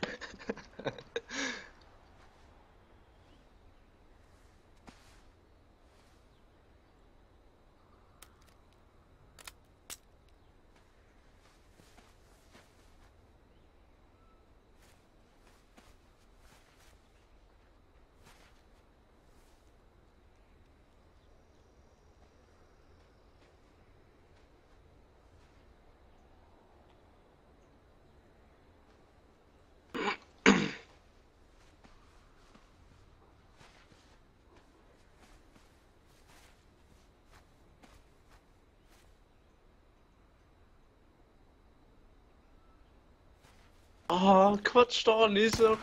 Ah, oh, Quatsch da, nicht so.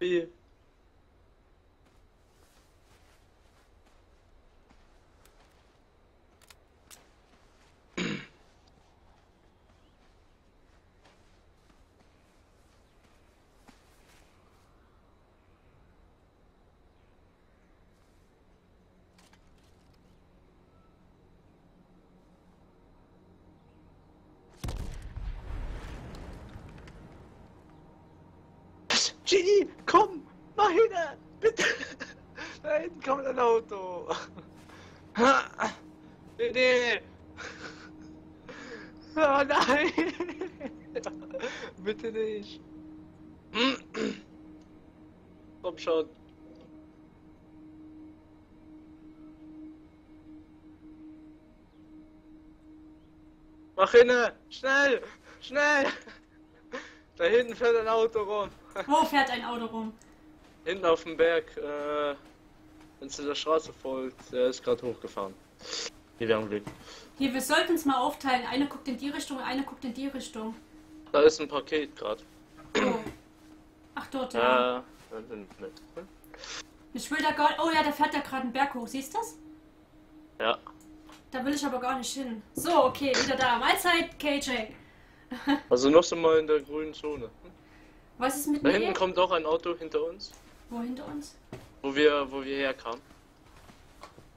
Wie? Djini, komm! Nach hinten! Bitte! Da hinten kommt ein Auto! Nee, nee! Oh nein! Bitte nicht! Komm schon! Nach hinten! Schnell! Schnell! Da hinten fährt ein Auto rum. Wo fährt ein Auto rum? Hinten auf dem Berg, äh, wenn es der Straße folgt, der ist gerade hochgefahren. Hier, wir haben Glück. Hier, wir sollten es mal aufteilen. Eine guckt in die Richtung, eine guckt in die Richtung. Da ist ein Paket gerade. Oh. Ach, dort, ja. Äh, dann sind wir nicht. Hm? Ich will da gar... Oh ja, da fährt ja gerade einen Berg hoch. Siehst du das? Ja. Da will ich aber gar nicht hin. So, okay, wieder da. Mahlzeit, K-Jack. Also noch so mal in der grünen Zone. Was ist mit mir? Da hinten kommt auch ein Auto hinter uns. Wo hinter uns? Wo wir, wo wir herkamen.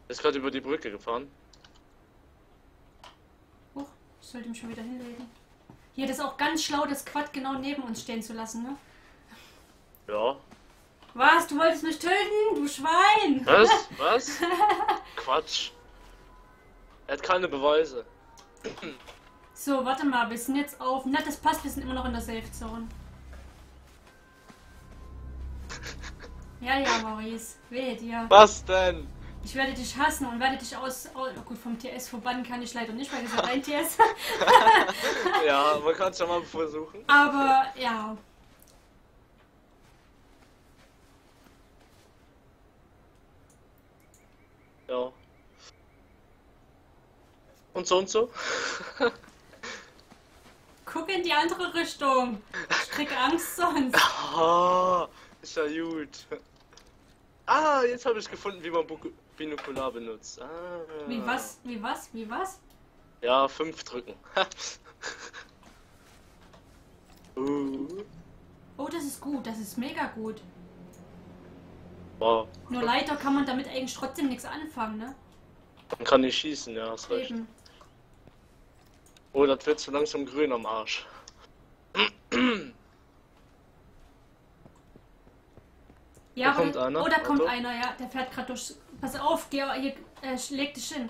Ist gerade über die Brücke gefahren. Oh, ich sollte mich schon wieder hinlegen. Hier, das ist auch ganz schlau, das Quad genau neben uns stehen zu lassen, ne? Ja. Was? Du wolltest mich töten, du Schwein! Was? Was? Quatsch. Er hat keine Beweise. So, warte mal, wir sind jetzt auf... Na, das passt, wir sind immer noch in der Safe Zone. Ja, ja, Maurice, wehe dir. Was denn? Ich werde dich hassen und werde dich aus... Oh gut, vom T S verbannen kann ich leider nicht, weil das ist ein T S. Ja, man kann es schon mal versuchen. Aber, ja. Ja. Und so und so. Guck in die andere Richtung. Ich krieg Angst sonst. Oh, ist ja gut. Ah, jetzt habe ich gefunden, wie man Binokular benutzt. Ah. Wie was? Wie was? Wie was? Ja, fünf drücken. uh. Oh, das ist gut. Das ist mega gut. Wow. Nur leider kann man damit eigentlich trotzdem nichts anfangen, ne? Man kann nicht schießen, ja, hast recht. Eben. Oh, das wird so langsam grün am Arsch. Ja, da kommt einer. Oh, da kommt einer, ja. Der fährt gerade durch. Pass auf, geh, hier, äh, leg dich hin.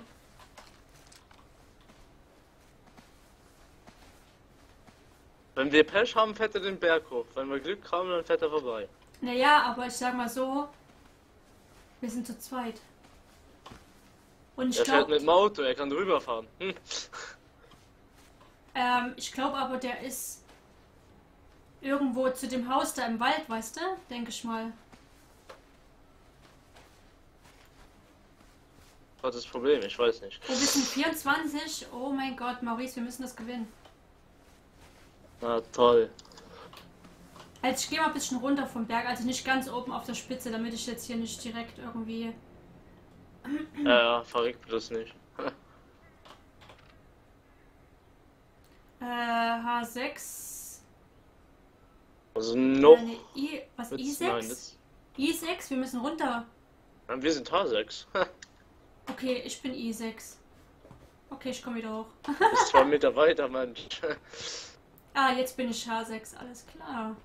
Wenn wir Pech haben, fährt er den Berg hoch. Wenn wir Glück haben, dann fährt er vorbei. Naja, aber ich sag mal so, wir sind zu zweit. Und ich er glaub, fährt mit dem Auto, er kann rüberfahren. Hm. Ähm, ich glaube aber, der ist irgendwo zu dem Haus da im Wald, weißt du? Denke ich mal. Was ist das Problem? Ich weiß nicht. Oh, wir sind vierundzwanzig. Oh mein Gott, Maurice, wir müssen das gewinnen. Na toll. Also ich gehe mal ein bisschen runter vom Berg, also nicht ganz oben auf der Spitze, damit ich jetzt hier nicht direkt irgendwie... Ja, ja, verreckt bloß nicht. H sechs. Also noch. Nein, I, was I sechs? Nein, das... I sechs, wir müssen runter. Nein, wir sind H sechs. Okay, ich bin I sechs. Okay, ich komme wieder hoch. Du bist zwei Meter weiter, Mensch. Ah, jetzt bin ich H sechs, alles klar.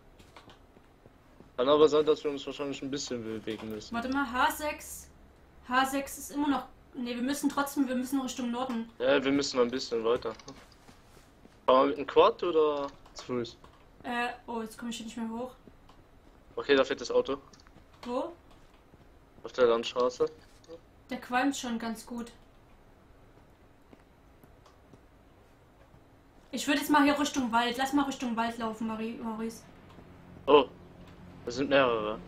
Kann aber sein, dass wir uns wahrscheinlich ein bisschen bewegen müssen. Warte mal, H sechs. H sechs ist immer noch. Ne, wir müssen trotzdem, wir müssen Richtung Norden. Ja, wir müssen noch ein bisschen weiter. Fahren wir mit einem Quad oder zu Fuß? Äh, oh, jetzt komme ich hier nicht mehr hoch. Okay, da fährt das Auto. Wo? Auf der Landstraße. Der qualmt schon ganz gut. Ich würde jetzt mal hier Richtung Wald. Lass mal Richtung Wald laufen, Marie, Maurice. Oh, das sind mehrere.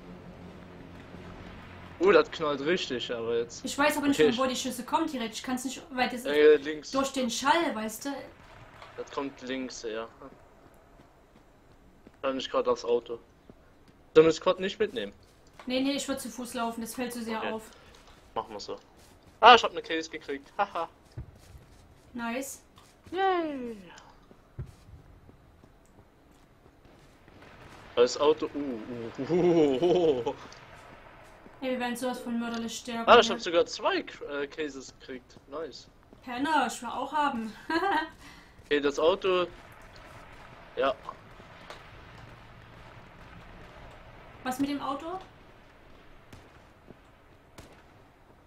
Oh, das knallt richtig, aber jetzt... Ich weiß aber nicht, okay, von wo die Schüsse kommen direkt. Ich kann es nicht... Weil das äh, ist links. Durch den Schall, weißt du? Das kommt links, ja. Kann ich gerade das Auto. Sollen wir das Quad nicht mitnehmen? Nee, nee, ich würde zu Fuß laufen, das fällt so sehr okay. auf. Machen wir so. Ah, ich hab eine Case gekriegt. Haha. Nice. Yay. Das Auto. Uh, uh, uh, uh, uh. Ey, wir werden sowas von mörderlich sterben. Ah, ich hab sogar zwei äh, Cases gekriegt. Nice. Penner, ich will auch haben. Okay, das Auto. Ja. Was mit dem Auto?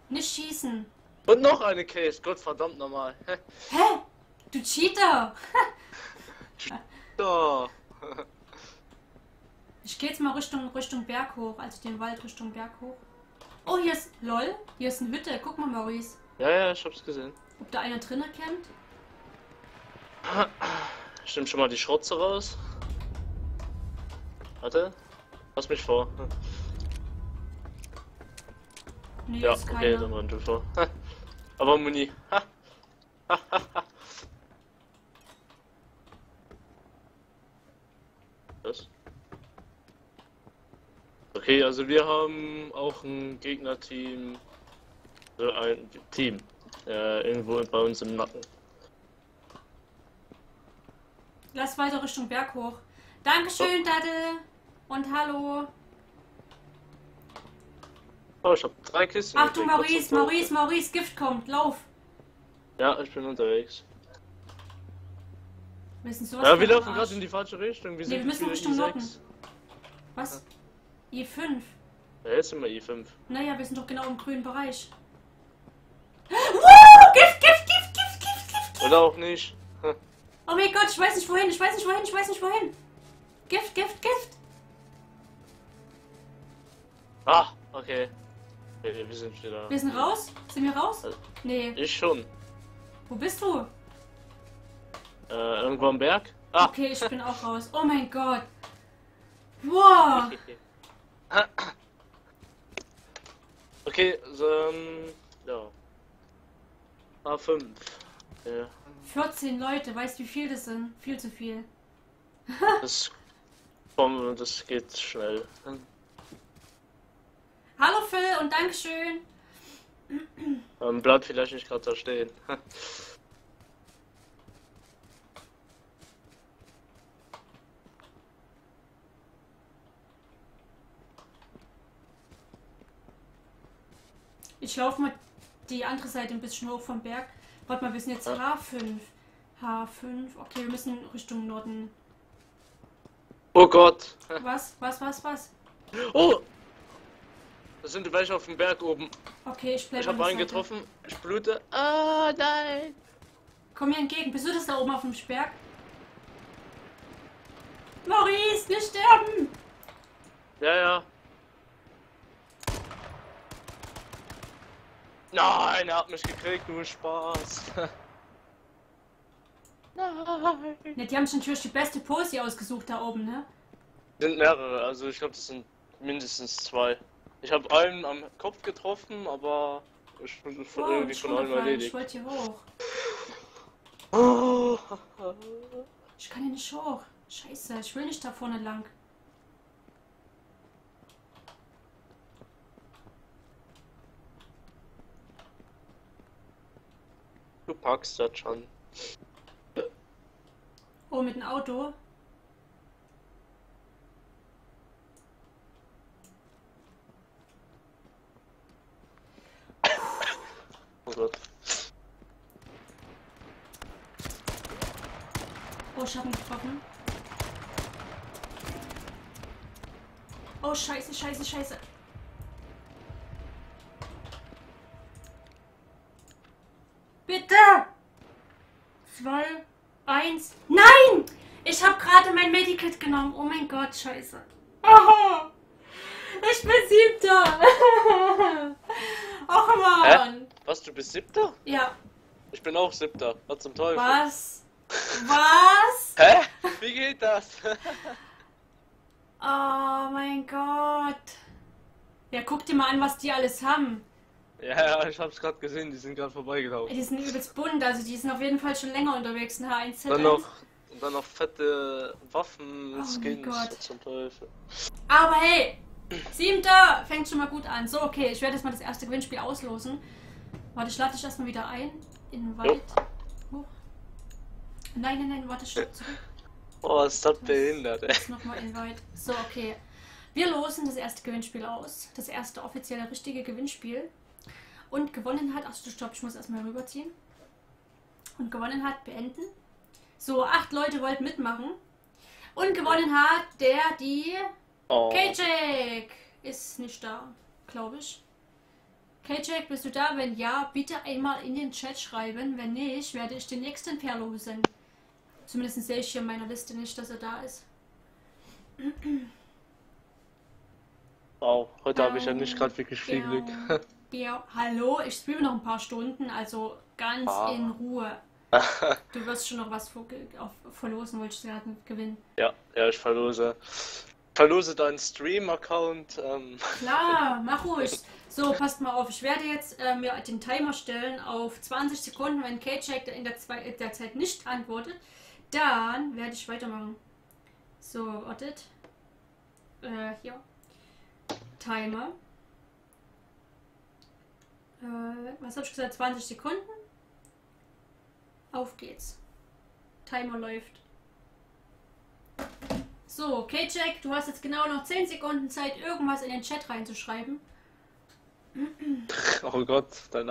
Nicht schießen. Und noch eine Case, Gott verdammt nochmal. Hä? Hä? Du Cheater! Cheater! Ich gehe jetzt mal Richtung, Richtung Berg hoch, also den Wald Richtung Berg hoch. Oh, hier ist, lol, hier ist ein Witte, guck mal, Maurice. Ja, ja, ich hab's gesehen. Ob da einer drin erkennt? Ich nehm schon mal die Schrotze raus. Warte, lass mich vor. Nee, ja, ist okay, dann rennt du vor. Aber Muni. Was? Okay, also wir haben auch ein Gegnerteam, also ein Team, äh, irgendwo bei uns im Nacken. Lass weiter Richtung Berg hoch. Dankeschön, oh. Dattel! Und hallo! Oh, ich hab drei Kisten. Ach du Maurice, Maurice, Maurice, Gift kommt, lauf! Ja, ich bin unterwegs. Wir sind sowas ja, wir laufen gerade in die falsche Richtung. Wir, nee, sind wir müssen Richtung Norden. Was? Ja. I fünf? Ja, jetzt sind wir I fünf. Naja, wir sind doch genau im grünen Bereich. Wow! Gift, Gift, Gift, Gift, Gift, Gift! Oder auch nicht. Hm. Oh mein Gott, ich weiß nicht wohin, ich weiß nicht wohin, ich weiß nicht wohin. Gift, Gift, Gift! Ah, okay. Wir, wir sind wieder. Wir sind raus? Sind wir raus? Also, nee. Ich schon. Wo bist du? Äh, irgendwo am Berg? Ah. Okay, ich bin auch raus. Oh mein Gott. Wow. Okay, so, ähm, ja. A fünf. Ja. vierzehn Leute, weißt du wie viel das sind? Viel zu viel. das, komm, das geht schnell. Hallo Phil und Dankeschön. Ähm, bleibt vielleicht nicht gerade da stehen. Ich laufe mal die andere Seite ein bisschen hoch vom Berg. Warte mal, wir sind jetzt ja. H fünf. H fünf. Okay, wir müssen Richtung Norden. Oh Gott. Was? Was? Was? Was? Oh! Da sind welche auf dem Berg oben. Okay, ich bleibe. Ich habe einen getroffen. Ich blute. Oh nein! Komm mir entgegen. Bist du das da oben auf dem Berg? Maurice, nicht sterben! Ja, ja. Nein, er hat mich gekriegt. Nur Spaß. Nein. Ja, die haben schon natürlich die beste Pose ausgesucht da oben, ne? Sind mehrere. Also ich glaube, das sind mindestens zwei. Ich habe einen am Kopf getroffen, aber ich bin von wow, irgendwie von allem erledigt. Ich wollte hier hoch. Oh. Ich kann hier nicht hoch. Scheiße, ich will nicht da vorne lang. Du packst das schon. Oh, mit dem Auto? Oh, ich hab ihn getroffen. Oh, scheiße, scheiße, scheiße. Bitte! Zwei, eins. Nein! Ich hab gerade mein Medikit genommen. Oh mein Gott, scheiße. Oh, ich bin Siebter. Och Mann. Hä? Was, du bist Siebter? Ja. Ich bin auch Siebter. Was zum Teufel? Was? Was? Hä? Wie geht das? Oh mein Gott. Ja, guck dir mal an, was die alles haben. Ja, ja, ich hab's gerade gesehen, die sind gerade vorbeigelaufen. Die sind übelst bunt, also die sind auf jeden Fall schon länger unterwegs, ein H eins Z eins. Dann noch Und dann noch fette Waffen, oh Skins zum Teufel. Aber hey, siebter fängt schon mal gut an. So, okay, ich werde jetzt mal das erste Gewinnspiel auslosen. Warte, ich lade dich erstmal wieder ein. Invite. Oh. Nein, nein, nein, warte, stopp zurück. Oh, ist das behindert, ey. Nochmal Invite. So, okay. Wir losen das erste Gewinnspiel aus. Das erste offizielle richtige Gewinnspiel. Und gewonnen hat. Achso, stopp, ich muss erstmal rüberziehen. Und gewonnen hat, beenden. So, acht Leute wollten mitmachen. Und gewonnen hat der, die... Oh. K-Jack ist nicht da, glaube ich. K-Jack, bist du da? Wenn ja, bitte einmal in den Chat schreiben. Wenn nicht, werde ich den nächsten verlosen. Zumindest sehe ich hier in meiner Liste nicht, dass er da ist. Wow, heute ähm, habe ich ja nicht gerade wirklich viel ja, Glück. Ja. Hallo, ich spiele noch ein paar Stunden, also ganz ah. in Ruhe. Du wirst schon noch was verlosen, wollte ich sagen, gewinnen. Ja, ja, ich verlose. Verlose deinen Stream-Account. Ähm. Klar, mach ruhig. So, passt mal auf. Ich werde jetzt äh, mir den Timer stellen auf zwanzig Sekunden. Wenn K-Jack in der, zwei, der Zeit nicht antwortet, dann werde ich weitermachen. So, wartet. Äh, hier. Timer. Äh, was habe ich gesagt? zwanzig Sekunden. Auf geht's. Timer läuft. So, K-Jack, du hast jetzt genau noch zehn Sekunden Zeit, irgendwas in den Chat reinzuschreiben. Oh Gott, dein,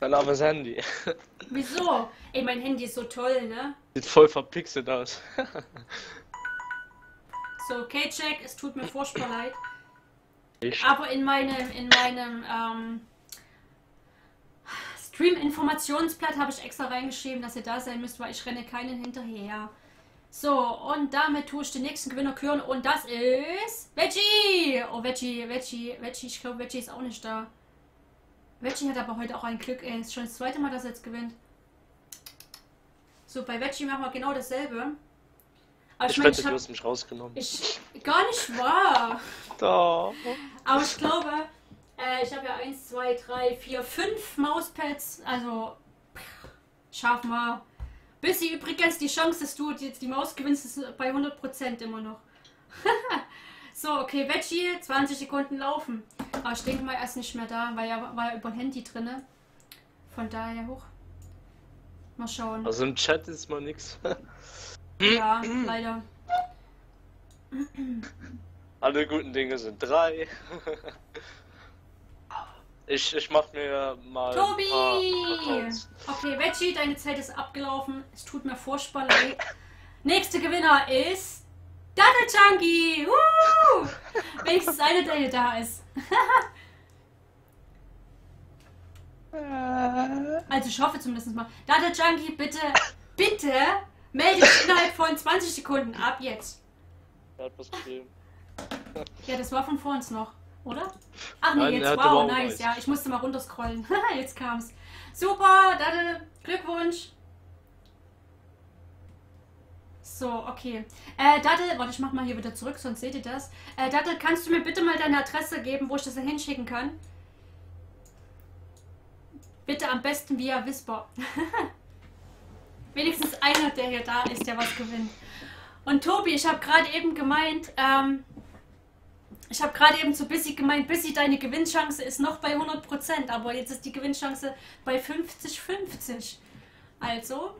dein armes Handy. Wieso? Ey, mein Handy ist so toll, ne? Sieht voll verpixelt aus. So, K-Jack, es tut mir furchtbar leid. Ich? Aber in meinem, in meinem ähm, Stream-Informationsblatt habe ich extra reingeschrieben, dass ihr da sein müsst, weil ich renne keinen hinterher. So, und damit tue ich den nächsten Gewinner küren und das ist Veggie! Oh, Veggie, Veggie, Veggie, ich glaube, Veggie ist auch nicht da. Veggie hat aber heute auch ein Glück, ey, ist schon das zweite Mal, dass er jetzt gewinnt. So, bei Veggie machen wir genau dasselbe. Aber ich, ich meine, wette, ich hab, du hast mich rausgenommen. Ich, gar nicht wahr! Doch. Aber ich glaube, äh, ich habe ja eins, zwei, drei, vier, fünf Mauspads, also schaffen wir. Bissi, übrigens, die Chance, dass du jetzt die Maus gewinnst, ist bei hundert Prozent immer noch. So, okay, Veggie, zwanzig Sekunden laufen. Aber ich denke mal, er ist nicht mehr da, weil er war über Handy drin. Von daher hoch. Mal schauen. Also im Chat ist mal nix. Ja, leider. Alle guten Dinge sind drei. Ich, ich mach mir mal. Tobi! Okay, Veggie, deine Zeit ist abgelaufen. Es tut mir furchtbar leid. Nächster Gewinner ist Datteljunkie! Uh! Wenigstens eine, der da ist. Also ich hoffe zumindest mal. Datteljunkie, bitte, bitte melde dich innerhalb von zwanzig Sekunden ab jetzt. Er hat was gegeben. Ja, das war von vor uns noch. Oder? Ach nee, jetzt, wow, nice, ja, ich musste mal runterscrollen. Jetzt kam's. Super, Daddel, Glückwunsch. So, okay. Äh, Daddel, warte, ich mach mal hier wieder zurück, sonst seht ihr das. Äh, Daddel, kannst du mir bitte mal deine Adresse geben, wo ich das hinschicken kann? Bitte am besten via Whisper. Wenigstens einer, der hier da ist, der was gewinnt. Und Tobi, ich habe gerade eben gemeint, ähm, Ich habe gerade eben zu Bissi gemeint, Bissi, deine Gewinnchance ist noch bei hundert Prozent, aber jetzt ist die Gewinnchance bei fünfzig fünfzig. Also,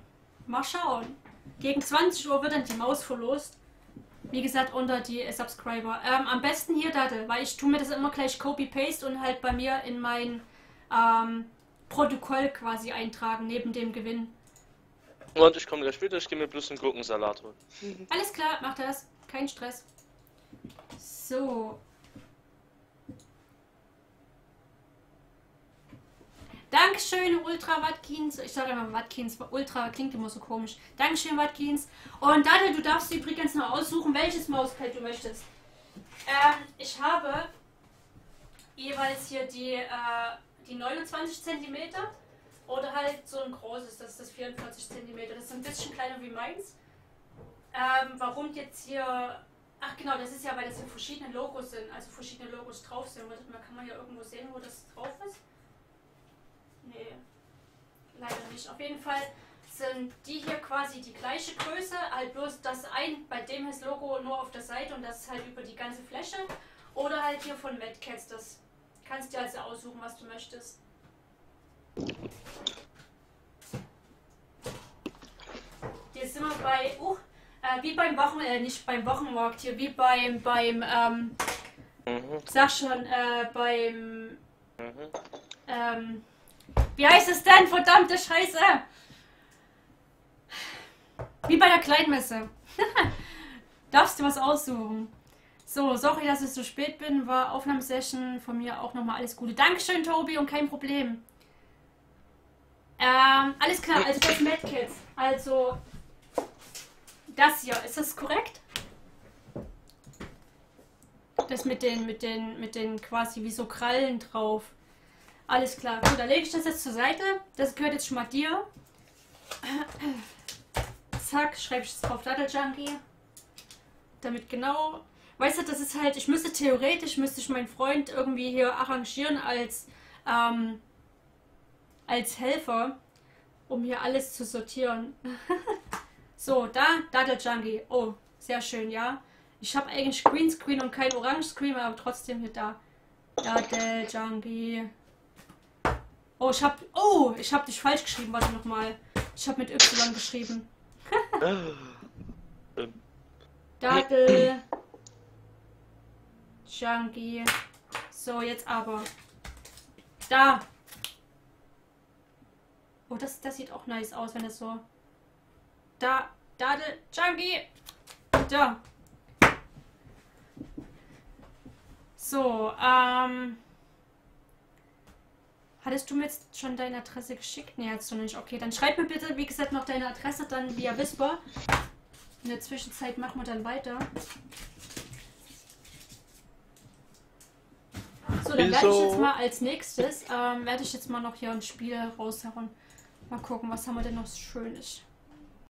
mal schauen. Gegen zwanzig Uhr wird dann die Maus verlost. Wie gesagt, unter die äh, Subscriber. Ähm, am besten hier, Dattel, weil ich tue mir das immer gleich Copy-Paste und halt bei mir in mein ähm, Protokoll quasi eintragen, neben dem Gewinn. Und ich komme gleich später, ich gehe mir bloß einen Gurkensalat holen. Mhm. Alles klar, mach das. Kein Stress. So. Dankeschön, Ultra Watkins. Ich sage immer Watkins, Ultra klingt immer so komisch. Dankeschön, Watkins. Und Daniel, du darfst übrigens noch aussuchen, welches Mauspad du möchtest. Ähm, ich habe jeweils hier die, äh, die neunundzwanzig Zentimeter oder halt so ein großes, das ist das vierundvierzig Zentimeter. Das ist ein bisschen kleiner wie meins. Ähm, warum jetzt hier... Ach genau, das ist ja, weil das hier verschiedene Logos sind, also verschiedene Logos drauf sind. Warte mal, kann man ja irgendwo sehen, wo das drauf ist? Nee, leider nicht. Auf jeden Fall sind die hier quasi die gleiche Größe, halt bloß das ein, bei dem ist Logo nur auf der Seite und das ist halt über die ganze Fläche. Oder halt hier von Wetcats, das kannst du dir also aussuchen, was du möchtest. Jetzt sind wir bei, uh, äh, wie beim Wochen, äh, nicht beim Wochenmarkt hier, wie beim, beim, ähm, sag schon, äh, beim, ähm, wie heißt es denn, verdammte Scheiße? Wie bei der Kleinmesse. Darfst du was aussuchen? So, sorry, dass ich so spät bin. War Aufnahmesession von mir auch nochmal alles Gute. Dankeschön, Tobi, und kein Problem. Ähm, alles klar, also das Mad Kids. Also, das hier, ist das korrekt? Das mit den, mit den, mit den quasi wie so Krallen drauf. Alles klar, gut, dann lege ich das jetzt zur Seite. Das gehört jetzt schon mal dir. Zack, schreibe ich es drauf, Datteljunkie. Damit genau. Weißt du, das ist halt, ich müsste theoretisch, müsste ich meinen Freund irgendwie hier arrangieren als, ähm, als Helfer, um hier alles zu sortieren. So, da, Datteljunkie. Oh, sehr schön, ja. Ich habe eigentlich Greenscreen und kein Orange-Screen, aber trotzdem hier da. Datteljunkie. Oh, ich hab, oh, ich hab dich falsch geschrieben, warte nochmal. Ich habe mit Y geschrieben. Datteljunkie. So, jetzt aber. Da. Oh, das, das sieht auch nice aus, wenn das so. Da. Datteljunkie. Da. So, ähm. Hattest du mir jetzt schon deine Adresse geschickt? Nee, hast du nicht. Okay, dann schreib mir bitte, wie gesagt, noch deine Adresse dann via Whisper. In der Zwischenzeit machen wir dann weiter. So, dann werde ich jetzt mal als nächstes, ähm, werde ich jetzt mal noch hier ein Spiel raushauen. Mal gucken, was haben wir denn noch Schönes.